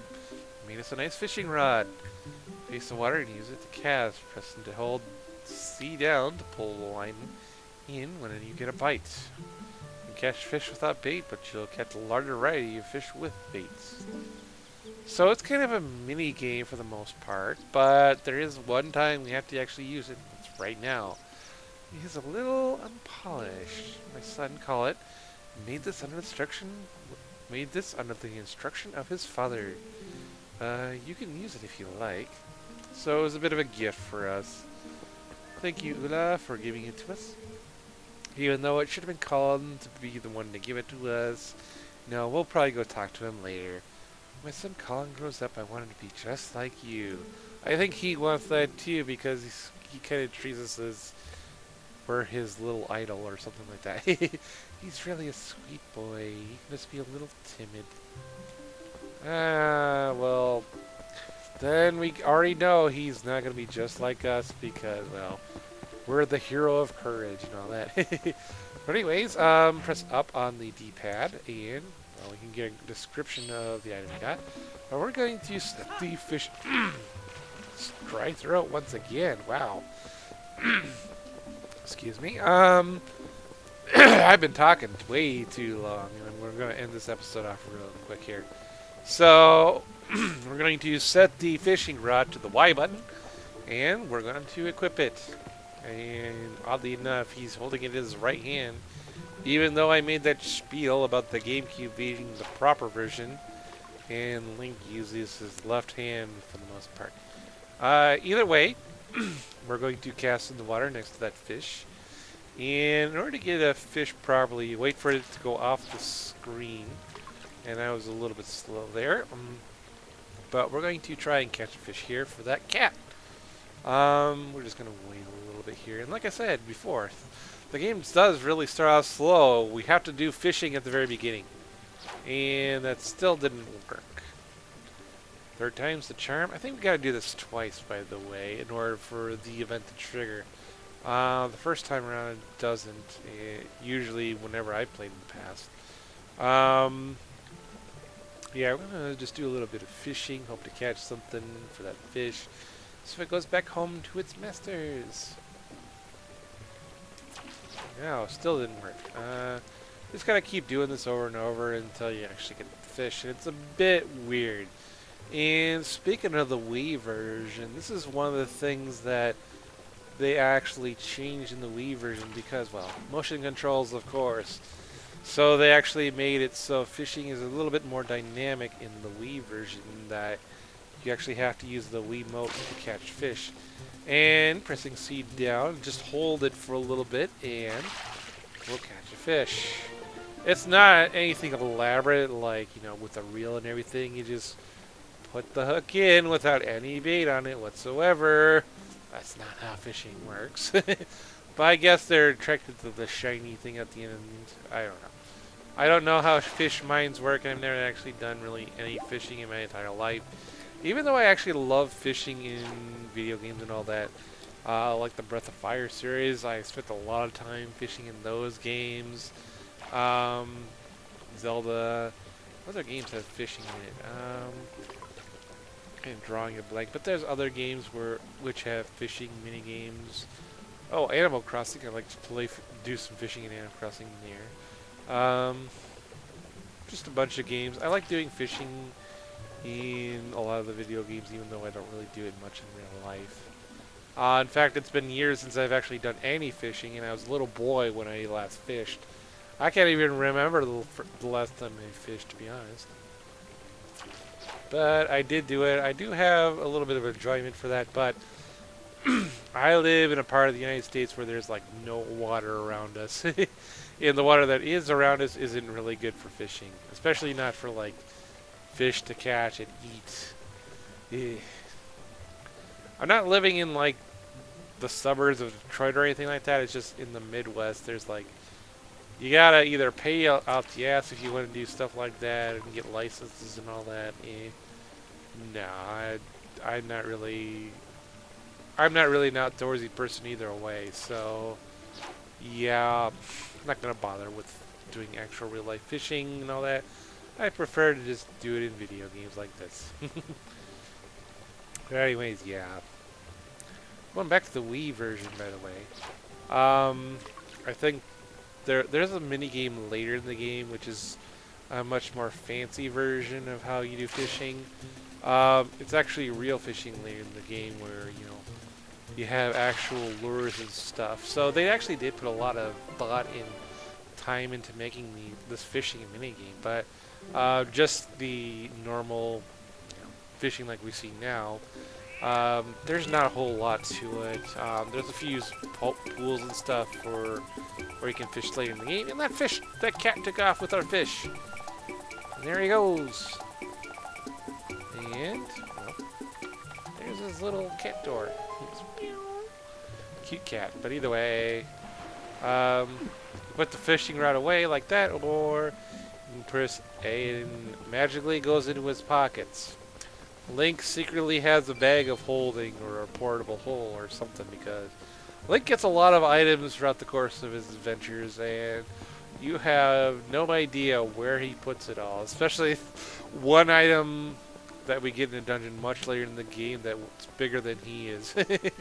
made us a nice fishing rod. Face the water and use it to cast. Press to hold C down to pull the line in when you get a bite. You can catch fish without bait, but you'll catch a larger variety of fish with baits. So it's kind of a mini game for the most part, but there is one time we have to actually use it. It's right now. It is a little unpolished. My son, Colin, made this under instruction. Made this under the instruction of his father. Uh, you can use it if you like. So it was a bit of a gift for us. Thank you, Ula, for giving it to us. Even though it should have been Colin to be the one to give it to us. No, we'll probably go talk to him later. When my son Colin grows up, I want him to be just like you. I think he wants that too because he's, he kind of treats us as we're his little idol or something like that. He's really a sweet boy. He can just be a little timid. Ah, well, then we already know he's not going to be just like us because, well, we're the hero of courage and all that. But anyways, um, press up on the D-pad and, well, we can get a description of the item we got. But we're going to set the fish dry throat once again. Wow. Excuse me. Um, I've been talking way too long, and we're going to end this episode off real quick here. So, we're going to set the fishing rod to the Y button, and we're going to equip it. And oddly enough, he's holding it in his right hand. Even though I made that spiel about the GameCube being the proper version, and Link uses his left hand for the most part. Uh, either way, we're going to cast in the water next to that fish. And in order to get a fish properly, you wait for it to go off the screen. And I was a little bit slow there. Um, but we're going to try and catch a fish here for that cat. Um, we're just going to wait a little bit here. And like I said before, the game does really start off slow. We have to do fishing at the very beginning. And that still didn't work. Third time's the charm. I think we got to do this twice, by the way, in order for the event to trigger. Uh, the first time around it doesn't. It, usually whenever I played in the past. Um, yeah, we're going to just do a little bit of fishing. Hope to catch something for that fish. So it goes back home to its masters. No, still didn't work. Uh, just gotta keep doing this over and over until you actually get the fish. And it's a bit weird. And speaking of the Wii version, this is one of the things that they actually changed in the Wii version because, well, motion controls, of course. So they actually made it so fishing is a little bit more dynamic in the Wii version, that you actually have to use the Wiimote to catch fish. And pressing C down, just hold it for a little bit, and we'll catch a fish. It's not anything elaborate, like, you know, with a reel and everything. You just put the hook in without any bait on it whatsoever. That's not how fishing works. But I guess they're attracted to the shiny thing at the end. I don't know. I don't know how fish mines work. I've never actually done really any fishing in my entire life. Even though I actually love fishing in video games and all that, uh, like the Breath of Fire series, I spent a lot of time fishing in those games. Um, Zelda, other games have fishing in it. Um, and drawing a blank, but there's other games where which have fishing mini games. Oh, Animal Crossing. I like to play, f do some fishing in Animal Crossing there. Um, just a bunch of games. I like doing fishing in a lot of the video games, even though I don't really do it much in real life. Uh, in fact, it's been years since I've actually done any fishing, and I was a little boy when I last fished. I can't even remember the, the last time I fished, to be honest. But I did do it. I do have a little bit of enjoyment for that, but I live in a part of the United States where there's like no water around us. And the water that is around us isn't really good for fishing, especially not for like fish to catch and eat. Ugh. I'm not living in like the suburbs of Detroit or anything like that. It's just in the Midwest. There's like, you gotta either pay out, out the ass if you want to do stuff like that and get licenses and all that. Eh. No, I, I'm not really. I'm not really an outdoorsy person either way. So yeah, I'm not gonna bother with doing actual real life fishing and all that. I prefer to just do it in video games like this. But anyways, yeah. Going back to the Wii version, by the way. Um, I think there there's a mini game later in the game, which is a much more fancy version of how you do fishing. Um, it's actually real fishing later in the game, where you know you have actual lures and stuff. So they actually did put a lot of thought and time into making the, this fishing mini game, but. Uh, just the normal you know, fishing like we see now. Um, there's not a whole lot to it. Um, there's a few pools and stuff for where you can fish later in the game. And that fish, that cat took off with our fish. And there he goes. And well, there's his little cat door. Cute cat, but either way, um, put the fishing rod away like that, or. And press A and magically goes into his pockets. Link secretly has a bag of holding or a portable hole or something, because Link gets a lot of items throughout the course of his adventures, and you have no idea where he puts it all, especially one item that we get in a dungeon much later in the game that's bigger than he is. uh,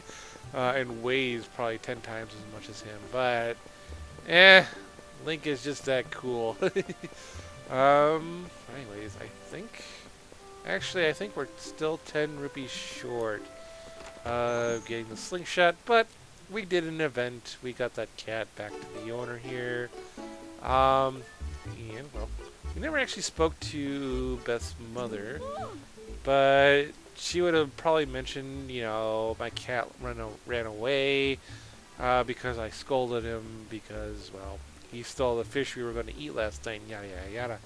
and weighs probably ten times as much as him, but eh, Link is just that cool. Um, anyways, I think, actually, I think we're still ten rupees short of getting the slingshot, but we did an event. We got that cat back to the owner here. Um, and, well, We never actually spoke to Beth's mother, but she would have probably mentioned, you know, my cat ran, ran away uh, because I scolded him because, well, he stole the fish we were going to eat last night, yada, yada, yada.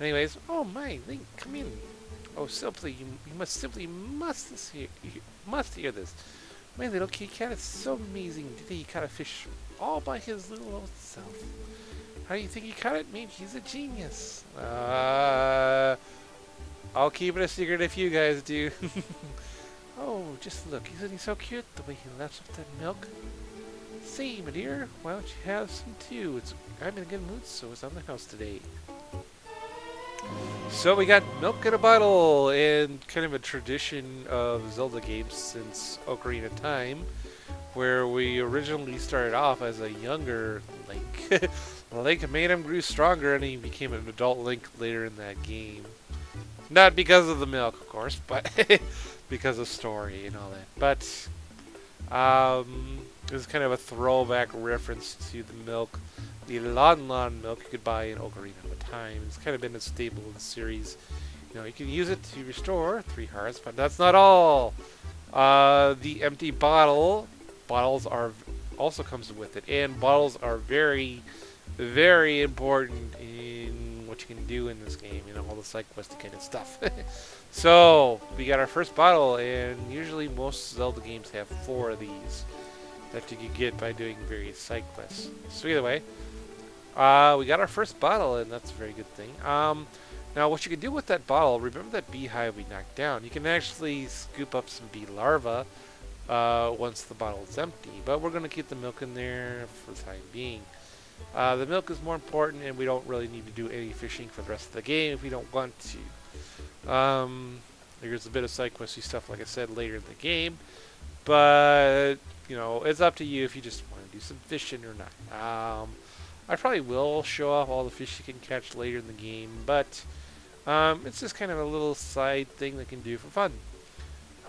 Anyways, oh my, Link, come in. Oh, simply, you, you must simply must this hear, you must hear this. My little kitty cat is so amazing. Today he caught a fish all by his little old self. How do you think he caught it? Maybe he's a genius. Uh, I'll keep it a secret if you guys do. Oh, just look, isn't he so cute? The way he laps up that milk. Say, my dear, why don't you have some too? It's, I'm in a good mood, so it's on the house today. So we got milk in a bottle, and kind of a tradition of Zelda games since Ocarina of Time, where we originally started off as a younger Link. Link made him grew stronger, and he became an adult Link later in that game. Not because of the milk, of course, but because of story and all that. But um, it was kind of a throwback reference to the milk. The Lan Lan milk you could buy in Ocarina of Time. It's kind of been a staple in the series. You know, you can use it to restore three hearts, but that's not all. Uh, the empty bottle, bottles are also comes with it, and bottles are very, very important in what you can do in this game. You know, all the side questy kind of stuff. So we got our first bottle, and usually most Zelda games have four of these that you can get by doing various side quests. So either way. Uh, we got our first bottle, and that's a very good thing. Um, now, what you can do with that bottle, remember that beehive we knocked down? You can actually scoop up some bee larvae uh, once the bottle is empty, but we're going to keep the milk in there for the time being. Uh, the milk is more important, and we don't really need to do any fishing for the rest of the game if we don't want to. Um, there's a bit of side questy stuff, like I said, later in the game, but, you know, it's up to you if you just want to do some fishing or not. Um... I probably will show off all the fish you can catch later in the game, but um, it's just kind of a little side thing that can do for fun.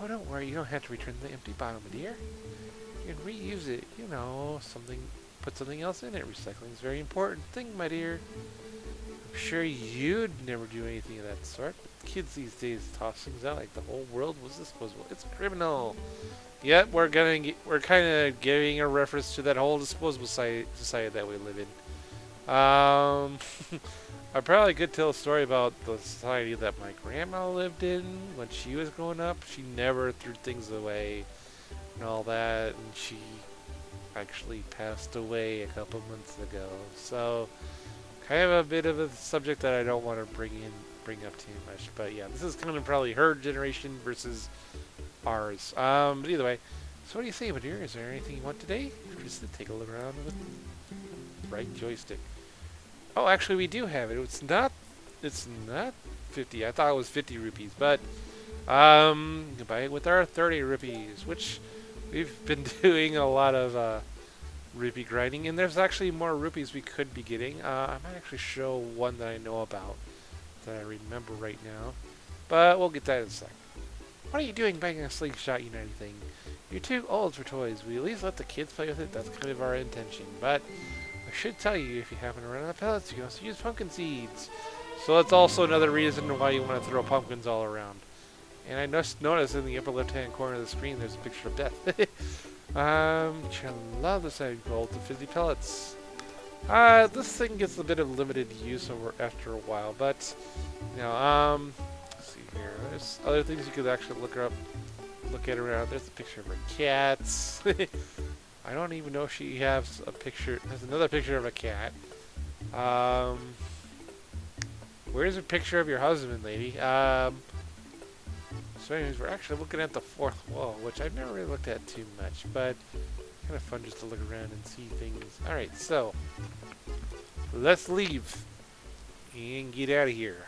Oh, don't worry, you don't have to return the empty bottle, my dear. You can reuse it, you know, something, put something else in it. Recycling is a very important thing, my dear. I'm sure you'd never do anything of that sort. Kids these days toss things out like the whole world was disposable. It's criminal. Yet we're gonna get, we're kind of giving a reference to that whole disposable society, society that we live in. Um, I probably could tell a story about the society that my grandma lived in when she was growing up. She never threw things away and all that, and she actually passed away a couple months ago. So, kind of a bit of a subject that I don't want to bring in, bring up too much. But yeah, this is kind of probably her generation versus ours. Um, but either way, so what do you say, my dear? Is there anything you want today? Just to take a look around with the right joystick. Oh, actually, we do have it. It's not, it's not fifty. I thought it was fifty rupees, but um, you can buy it with our thirty rupees, which we've been doing a lot of uh, rupee grinding. And there's actually more rupees we could be getting. Uh, I might actually show one that I know about that I remember right now, but we'll get that in a sec. What are you doing banging a slingshot, you naughty thing? You're too old for toys. We at least let the kids play with it. That's kind of our intention, but I should tell you, if you happen to run out of pellets, you can also use pumpkin seeds. So that's also another reason why you want to throw pumpkins all around. And I just noticed in the upper left-hand corner of the screen, there's a picture of Beth. um, she'll love the side gold to fizzy pellets. Uh, this thing gets a bit of limited use over after a while, but, you know, um, let's see here. There's other things you could actually look up, look at around. There's a picture of her cats. I don't even know if she has a picture. There's another picture of a cat. Um, where's a picture of your husband, lady? Um, so anyways, we're actually looking at the fourth wall, which I've never really looked at too much, but kind of fun just to look around and see things. Alright, so let's leave and get out of here.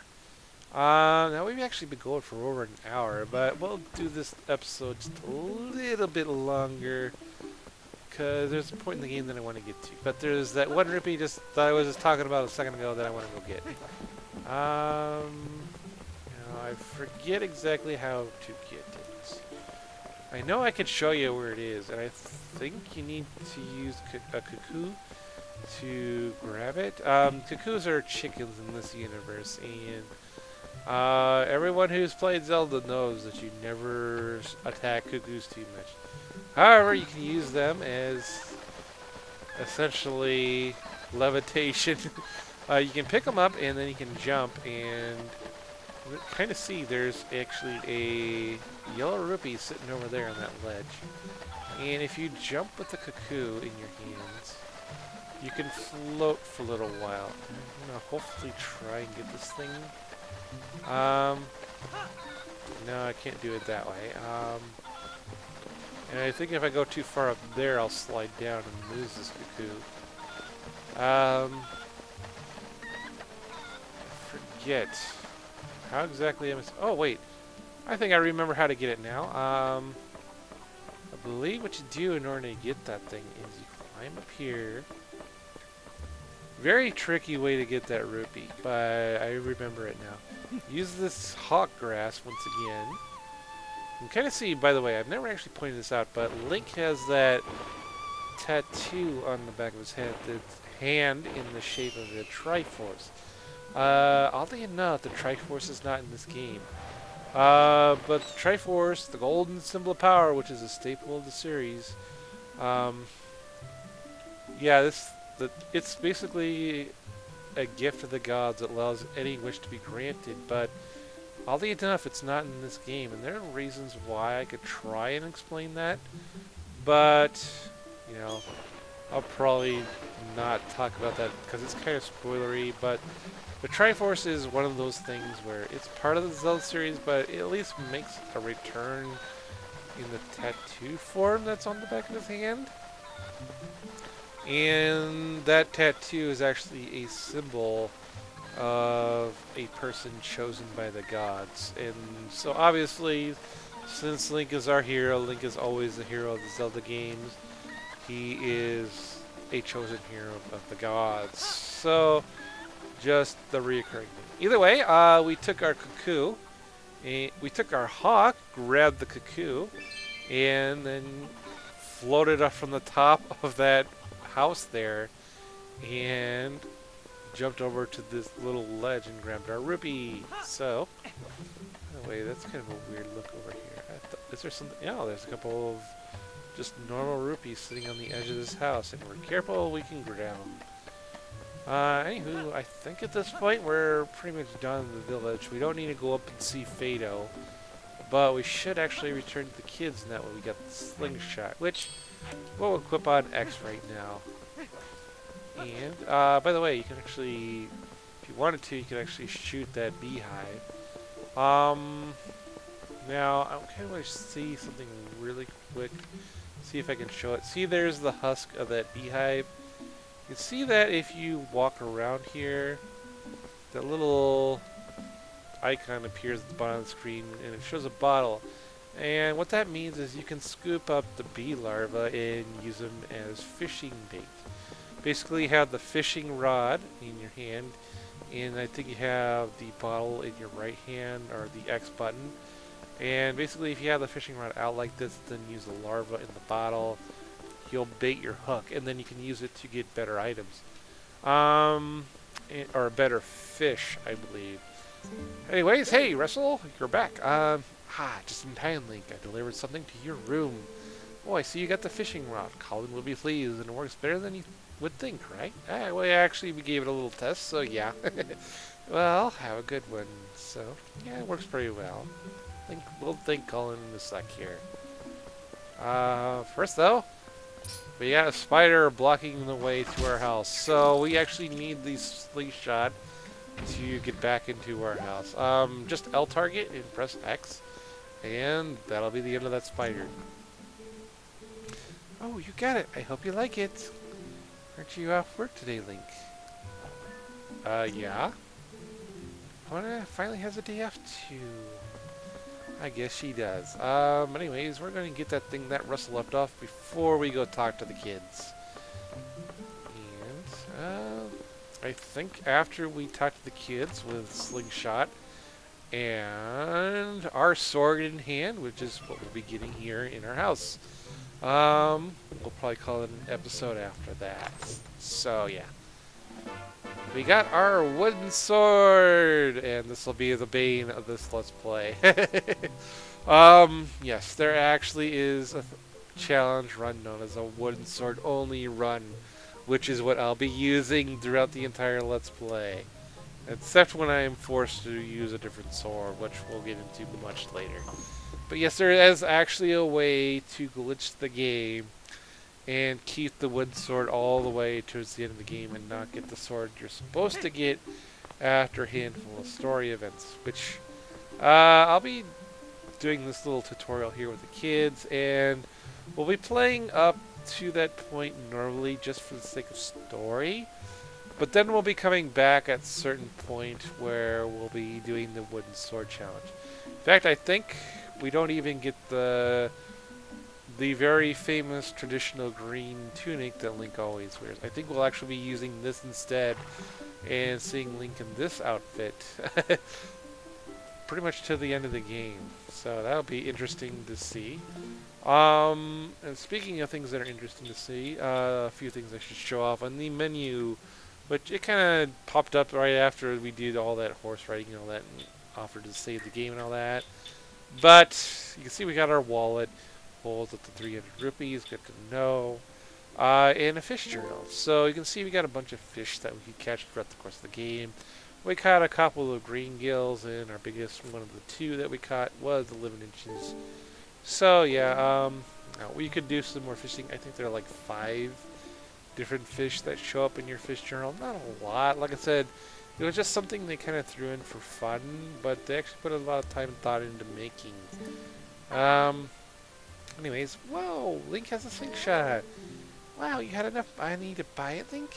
Uh, now we've actually been going for over an hour, but we'll do this episode just a little bit longer, because there's a point in the game that I want to get to. But there's that one rupee just that I was just talking about a second ago that I want to go get. Um, you know, I forget exactly how to get it. I know I can show you where it is, and I think you need to use a cuckoo to grab it. Um, cuckoos are chickens in this universe, and uh, everyone who's played Zelda knows that you never attack cuckoos too much. However, you can use them as essentially levitation. Uh, you can pick them up and then you can jump, and kind of see there's actually a yellow rupee sitting over there on that ledge. And if you jump with the cuckoo in your hands, you can float for a little while. I'm gonna hopefully try and get this thing. Um, no, I can't do it that way. Um, and I think if I go too far up there, I'll slide down and lose this cuckoo. Um, forget. How exactly am I... Oh, wait. I think I remember how to get it now. Um, I believe what you do in order to get that thing is you climb up here. Very tricky way to get that rupee, but I remember it now. Use this hawk grass once again. You can kind of see, by the way, I've never actually pointed this out, but Link has that tattoo on the back of his head, the hand in the shape of a Triforce. Uh, oddly enough, the Triforce is not in this game. Uh, but the Triforce, the golden symbol of power, which is a staple of the series. Um, yeah, this the, it's basically a gift of the gods that allows any wish to be granted, but oddly enough, it's not in this game. And there are reasons why. I could try and explain that, but, you know, I'll probably not talk about that because it's kind of spoilery, but... But Triforce is one of those things where it's part of the Zelda series, but it at least makes a return in the tattoo form that's on the back of his hand. And that tattoo is actually a symbol of a person chosen by the gods. And so obviously, since Link is our hero, Link is always the hero of the Zelda games. He is a chosen hero of the gods. So... just the reoccurring. Either way, uh, we took our cuckoo, and we took our hawk, grabbed the cuckoo, and then floated up from the top of that house there, and jumped over to this little ledge and grabbed our rupee. So, oh wait, that's kind of a weird look over here. I th is there something? Oh, there's a couple of just normal rupees sitting on the edge of this house, and if we're careful, we can grab them. Uh, anywho, I think at this point we're pretty much done in the village. We don't need to go up and see Fado, but we should actually return to the kids, and that way we got the slingshot, which we'll equip on X right now. And, uh, by the way, you can actually, if you wanted to, you can actually shoot that beehive. Um, now, I kind of want to see something really quick, see if I can show it. See, there's the husk of that beehive. You can see that if you walk around here, that little icon appears at the bottom of the screen, and it shows a bottle. And what that means is you can scoop up the bee larvae and use them as fishing bait. Basically, you have the fishing rod in your hand, and I think you have the bottle in your right hand, or the X button. And basically, if you have the fishing rod out like this, then use the larva in the bottle. You'll bait your hook, and then you can use it to get better items, um, or better fish, I believe. Anyways, hey, Rusl, you're back. Um, ah, just in time, Link. I delivered something to your room. Oh, I see you got the fishing rod. Colin will be pleased, and it works better than you would think, right? Ah, well, actually, we gave it a little test, so yeah. Well, have a good one. So, yeah, it works pretty well. I think we'll thank Colin in a sec here. Uh, first though. We got a spider blocking the way to our house, so we actually need the slingshot to get back into our house. Um, just L target and press X, and that'll be the end of that spider. Oh, you got it. I hope you like it. Aren't you off work today, Link? Uh, yeah? Epona finally has a day off, too. I guess she does. Um, anyways, we're going to get that thing that Rusl left off before we go talk to the kids. And, uh, I think after we talk to the kids with Slingshot and our sword in hand, which is what we'll be getting here in our house. Um, we'll probably call it an episode after that. So, yeah. We got our wooden sword! And this will be the bane of this Let's Play. um, yes, there actually is a challenge run known as a wooden sword only run, which is what I'll be using throughout the entire Let's Play. Except when I am forced to use a different sword, which we'll get into much later. But yes, there is actually a way to glitch the game and keep the wooden sword all the way towards the end of the game and not get the sword you're supposed to get after a handful of story events, which uh, I'll be doing this little tutorial here with the kids, and we'll be playing up to that point normally just for the sake of story. But then we'll be coming back at a certain point where we'll be doing the wooden sword challenge. In fact, I think we don't even get the the very famous traditional green tunic that Link always wears. I think we'll actually be using this instead and seeing Link in this outfit pretty much to the end of the game. So that'll be interesting to see. Um, and speaking of things that are interesting to see, uh, a few things I should show off on the menu. Which it kind of popped up right after we did all that horse riding and all that and offered to save the game and all that. But you can see we got our wallet, holds up to three hundred rupees, good to know, uh, and a fish journal. So you can see we got a bunch of fish that we could catch throughout the course of the game. We caught a couple of green gills, and our biggest one of the two that we caught was eleven inches. So yeah, um, we could do some more fishing. I think there are like five different fish that show up in your fish journal. Not a lot. Like I said, it was just something they kind of threw in for fun, but they actually put a lot of time and thought into making. Um, anyways, whoa, Link has a slingshot. Wow, you had enough money to buy it, Link?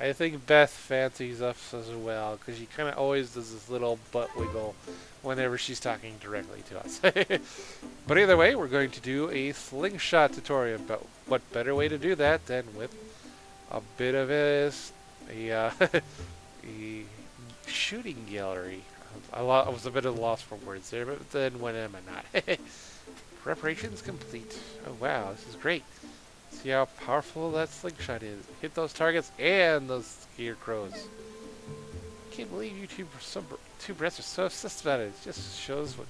I think Beth fancies us as well, because she kind of always does this little butt wiggle whenever she's talking directly to us. But either way, we're going to do a slingshot tutorial, but what better way to do that than with a bit of a, a, uh, a shooting gallery. I, I was a bit of lost for words there, but then when am I not? Preparations complete. Oh wow, this is great. See how powerful that slingshot is. Hit those targets and those scarecrows. Can't believe you two, so, two brats are so obsessed about it. It just shows what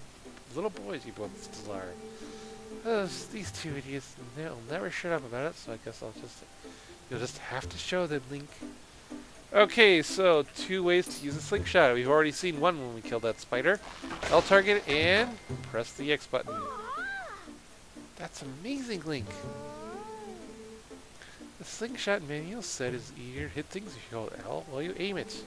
little boys you both still are. Those, these two idiots, they'll never shut up about it, so I guess I'll just... You'll just have to show them, Link. Okay, so two ways to use a slingshot. We've already seen one when we killed that spider. L target and press the X button. That's amazing, Link. The slingshot manual said it's easier to hit things if you hold L while you aim it.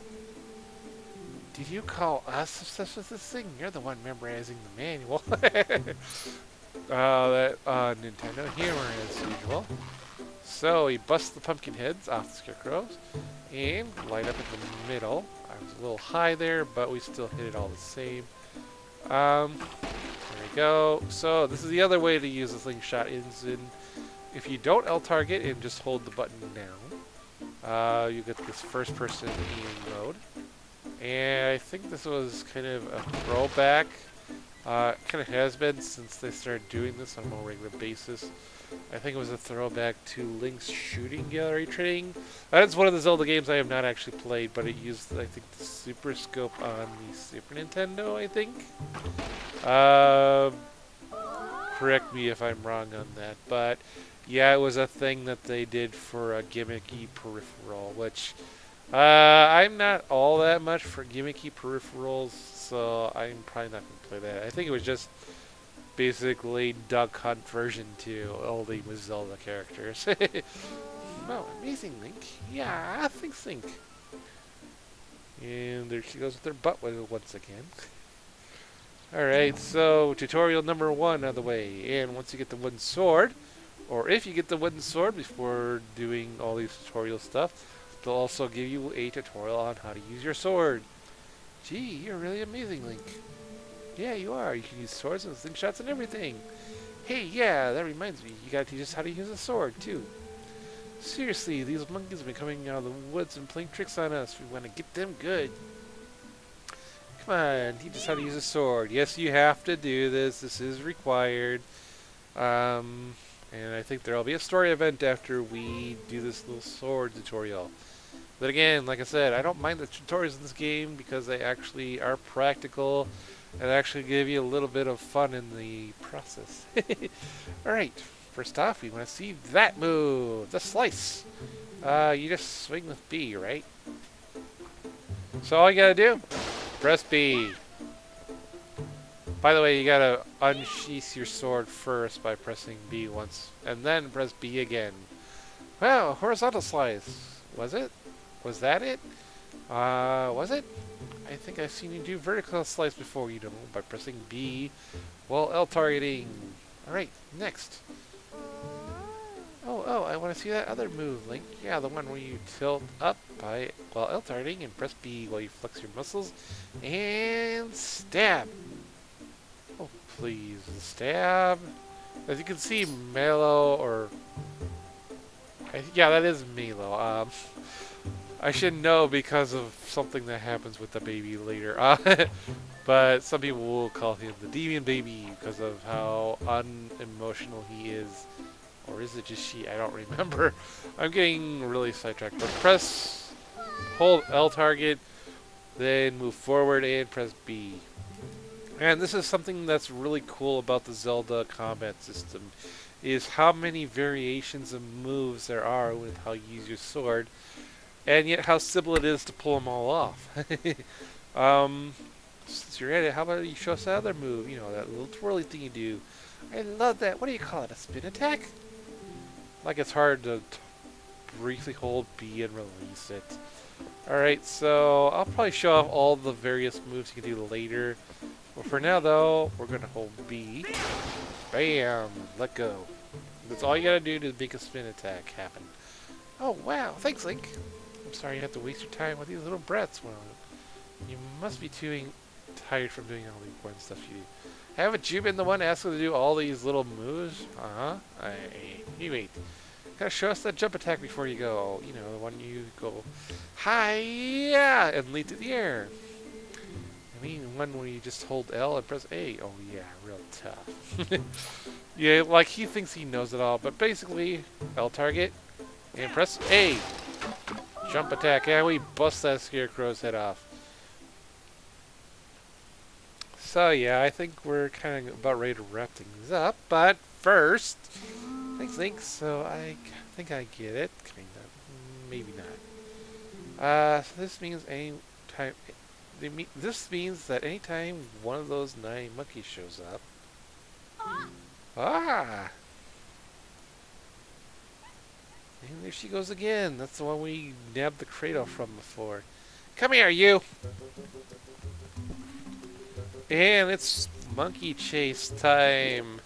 Did you call us obsessed with this thing? You're the one memorizing the manual. uh, that uh, Nintendo humor as usual. So he busts the pumpkin heads off the scarecrows and light up in the middle. I was a little high there, but we still hit it all the same. Um, there we go. So this is the other way to use the slingshot. Is in if you don't L target and just hold the button down, uh, you get this first person aim mode. And I think this was kind of a throwback. Uh, kind of has been since they started doing this on a more regular basis. I think it was a throwback to Link's shooting gallery training. That is one of the Zelda games I have not actually played, but it used, I think, the Super Scope on the Super Nintendo, I think. Uh, correct me if I'm wrong on that, but yeah, it was a thing that they did for a gimmicky peripheral, which... Uh, I'm not all that much for gimmicky peripherals, so I'm probably not going to play that. I think it was just basically Duck Hunt version two, only with Zelda characters. Wow, amazing, Link. Yeah, thanks, Link. And there she goes with her butt wiggle once again. Alright, so tutorial number one out of the way. And once you get the wooden sword, or if you get the wooden sword before doing all these tutorial stuff, they'll also give you a tutorial on how to use your sword. Gee, you're really amazing, Link. Yeah, you are. You can use swords and slingshots and everything. Hey, yeah, that reminds me. You gotta teach us how to use a sword, too. Seriously, these monkeys have been coming out of the woods and playing tricks on us. We want to get them good. Come on, teach us how to use a sword. Yes, you have to do this. This is required. Um, and I think there'll be a story event after we do this little sword tutorial. But again, like I said, I don't mind the tutorials in this game because they actually are practical and actually give you a little bit of fun in the process. Alright, first off, we want to see that move, the slice. Uh, you just swing with B, right? So all you gotta do, press B. By the way, you gotta unsheath your sword first by pressing B once, and then press B again. Wow, horizontal slice. Was it? Was that it? Uh, was it? I think I've seen you do vertical slice before, you know, by pressing B while L targeting. Alright, next. Oh, oh, I want to see that other move, Link. Yeah, the one where you tilt up by while L targeting and press B while you flex your muscles and stab. Oh, please, stab. As you can see, Malo or... I, yeah, that is Malo. Um... I should know because of something that happens with the baby later. Uh, but some people will call him the Deviant Baby because of how unemotional he is. Or is it just she? I don't remember. I'm getting really sidetracked. But press, hold L target, then move forward and press B. And this is something that's really cool about the Zelda combat system, is how many variations of moves there are with how you use your sword. And yet how simple it is to pull them all off. um, since you're at it, how about you show us that other move? You know, that little twirly thing you do. I love that. What do you call it? A spin attack? Like it's hard to t briefly hold B and release it. Alright, so I'll probably show off all the various moves you can do later. But for now, though, we're going to hold B. Bam! Let go. That's all you got to do to make a spin attack happen. Oh, wow. Thanks, Link. I'm sorry you have to waste your time with these little brats. Well, you must be too tired from doing all the important stuff you do. Haven't you been the one asking to do all these little moves? Uh-huh. I, you wait. Gotta show us that jump attack before you go. You know, the one you go, hi-ya, and leap through the air. I mean, one where you just hold L and press A. Oh, yeah, real tough. Yeah, like he thinks he knows it all, but basically, L target, and press A. Jump attack, and we bust that scarecrow's head off. So yeah, I think we're kind of about ready to wrap things up, but first... Thanks, Link, so I think I get it, kind of, maybe not. Uh, so this means any time... This means that any time one of those nine monkeys shows up... Ah! And there she goes again. That's the one we nabbed the cradle from before. Come here, you! And it's monkey chase time.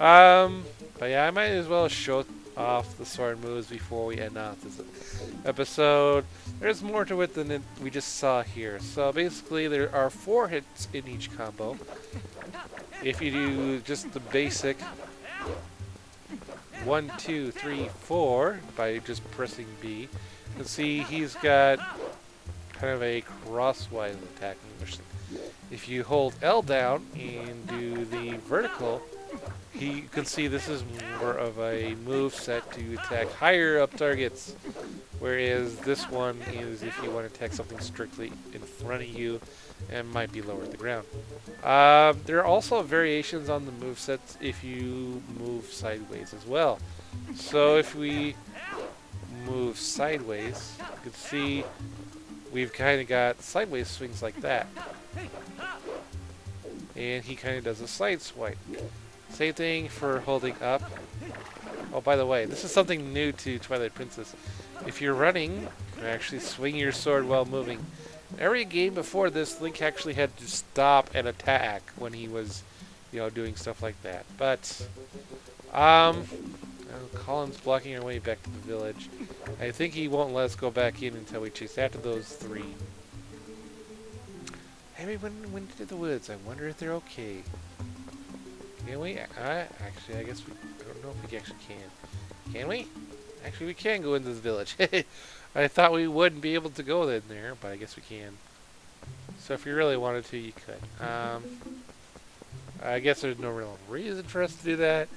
um, but yeah, I might as well show off the sword moves before we end off this episode. There's more to it than we just saw here. So basically, there are four hits in each combo. If you do just the basic... One, two, three, four, by just pressing B. You can see he's got kind of a crosswise attack motion. If you hold L down and do the vertical, he, you can see this is more of a move set to attack higher up targets. Whereas this one is if you want to attack something strictly in front of you and might be lower to the ground. Uh, there are also variations on the movesets if you move sideways as well. So if we move sideways, you can see we've kind of got sideways swings like that. And he kind of does a side swipe. Same thing for holding up. Oh, by the way, this is something new to Twilight Princess. If you're running, you can actually swing your sword while moving. Every game before this, Link actually had to stop and attack when he was, you know, doing stuff like that. But, um, oh, Colin's blocking our way back to the village. I think he won't let us go back in until we chase after those three. Everyone went into the woods. I wonder if they're okay. Can we? Uh, actually, I guess we, I don't know if we actually can. Can we? Actually, we can go into the village. I thought we wouldn't be able to go in there, but I guess we can. So if you really wanted to, you could. Um, I guess there's no real reason for us to do that.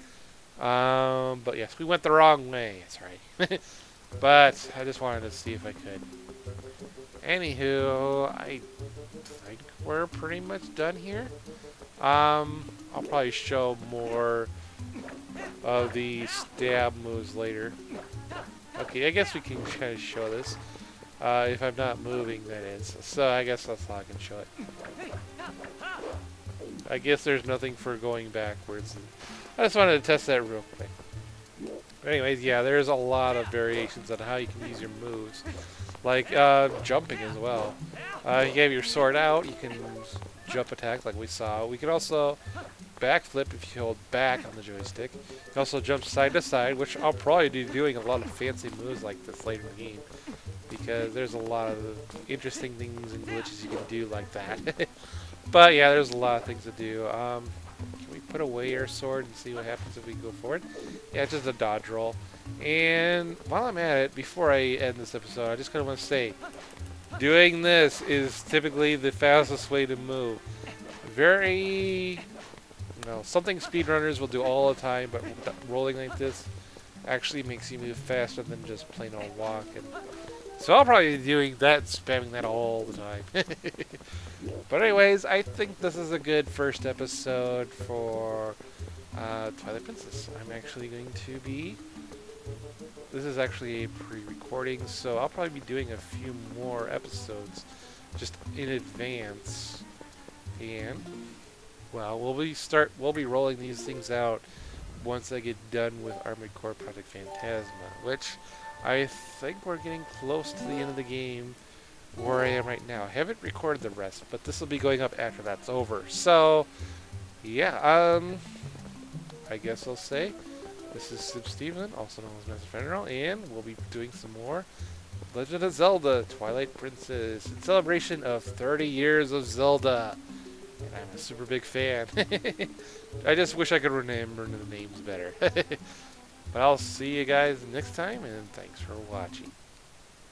Um, but yes, we went the wrong way. Sorry. But I just wanted to see if I could. Anywho, I think we're pretty much done here. Um, I'll probably show more of the stab moves later. Okay, I guess we can kind of show this. Uh, if I'm not moving, that is. So I guess that's how I can show it. I guess there's nothing for going backwards. I just wanted to test that real quick. Anyways, yeah, there's a lot of variations on how you can use your moves. Like, uh, jumping as well. Uh, you have your sword out, you can jump attack like we saw. We can also backflip if you hold back on the joystick. You can also jump side to side, which I'll probably be doing a lot of fancy moves like this later in the game. Because there's a lot of interesting things and glitches you can do like that. But yeah, there's a lot of things to do. Um, can we put away our sword and see what happens if we go forward? Yeah, it's just a dodge roll. And while I'm at it, before I end this episode, I just kind of want to say, doing this is typically the fastest way to move. Very, you know, something speedrunners will do all the time, but rolling like this actually makes you move faster than just plain old walking. So I'll probably be doing that, spamming that all the time. But anyways, I think this is a good first episode for uh, Twilight Princess. I'm actually going to be... This is actually a pre-recording, so I'll probably be doing a few more episodes just in advance. And, well, we'll be, start, we'll be rolling these things out once I get done with Armored Core Project Phantasma, which... I think we're getting close to the end of the game where I am right now. I haven't recorded the rest, but this will be going up after that's over. So, yeah, um, I guess I'll say this is SimSteven, also known as Mister Fenrl, and we'll be doing some more Legend of Zelda: Twilight Princess in celebration of thirty years of Zelda. And I'm a super big fan. I just wish I could remember the names better. But I'll see you guys next time, and thanks for watching.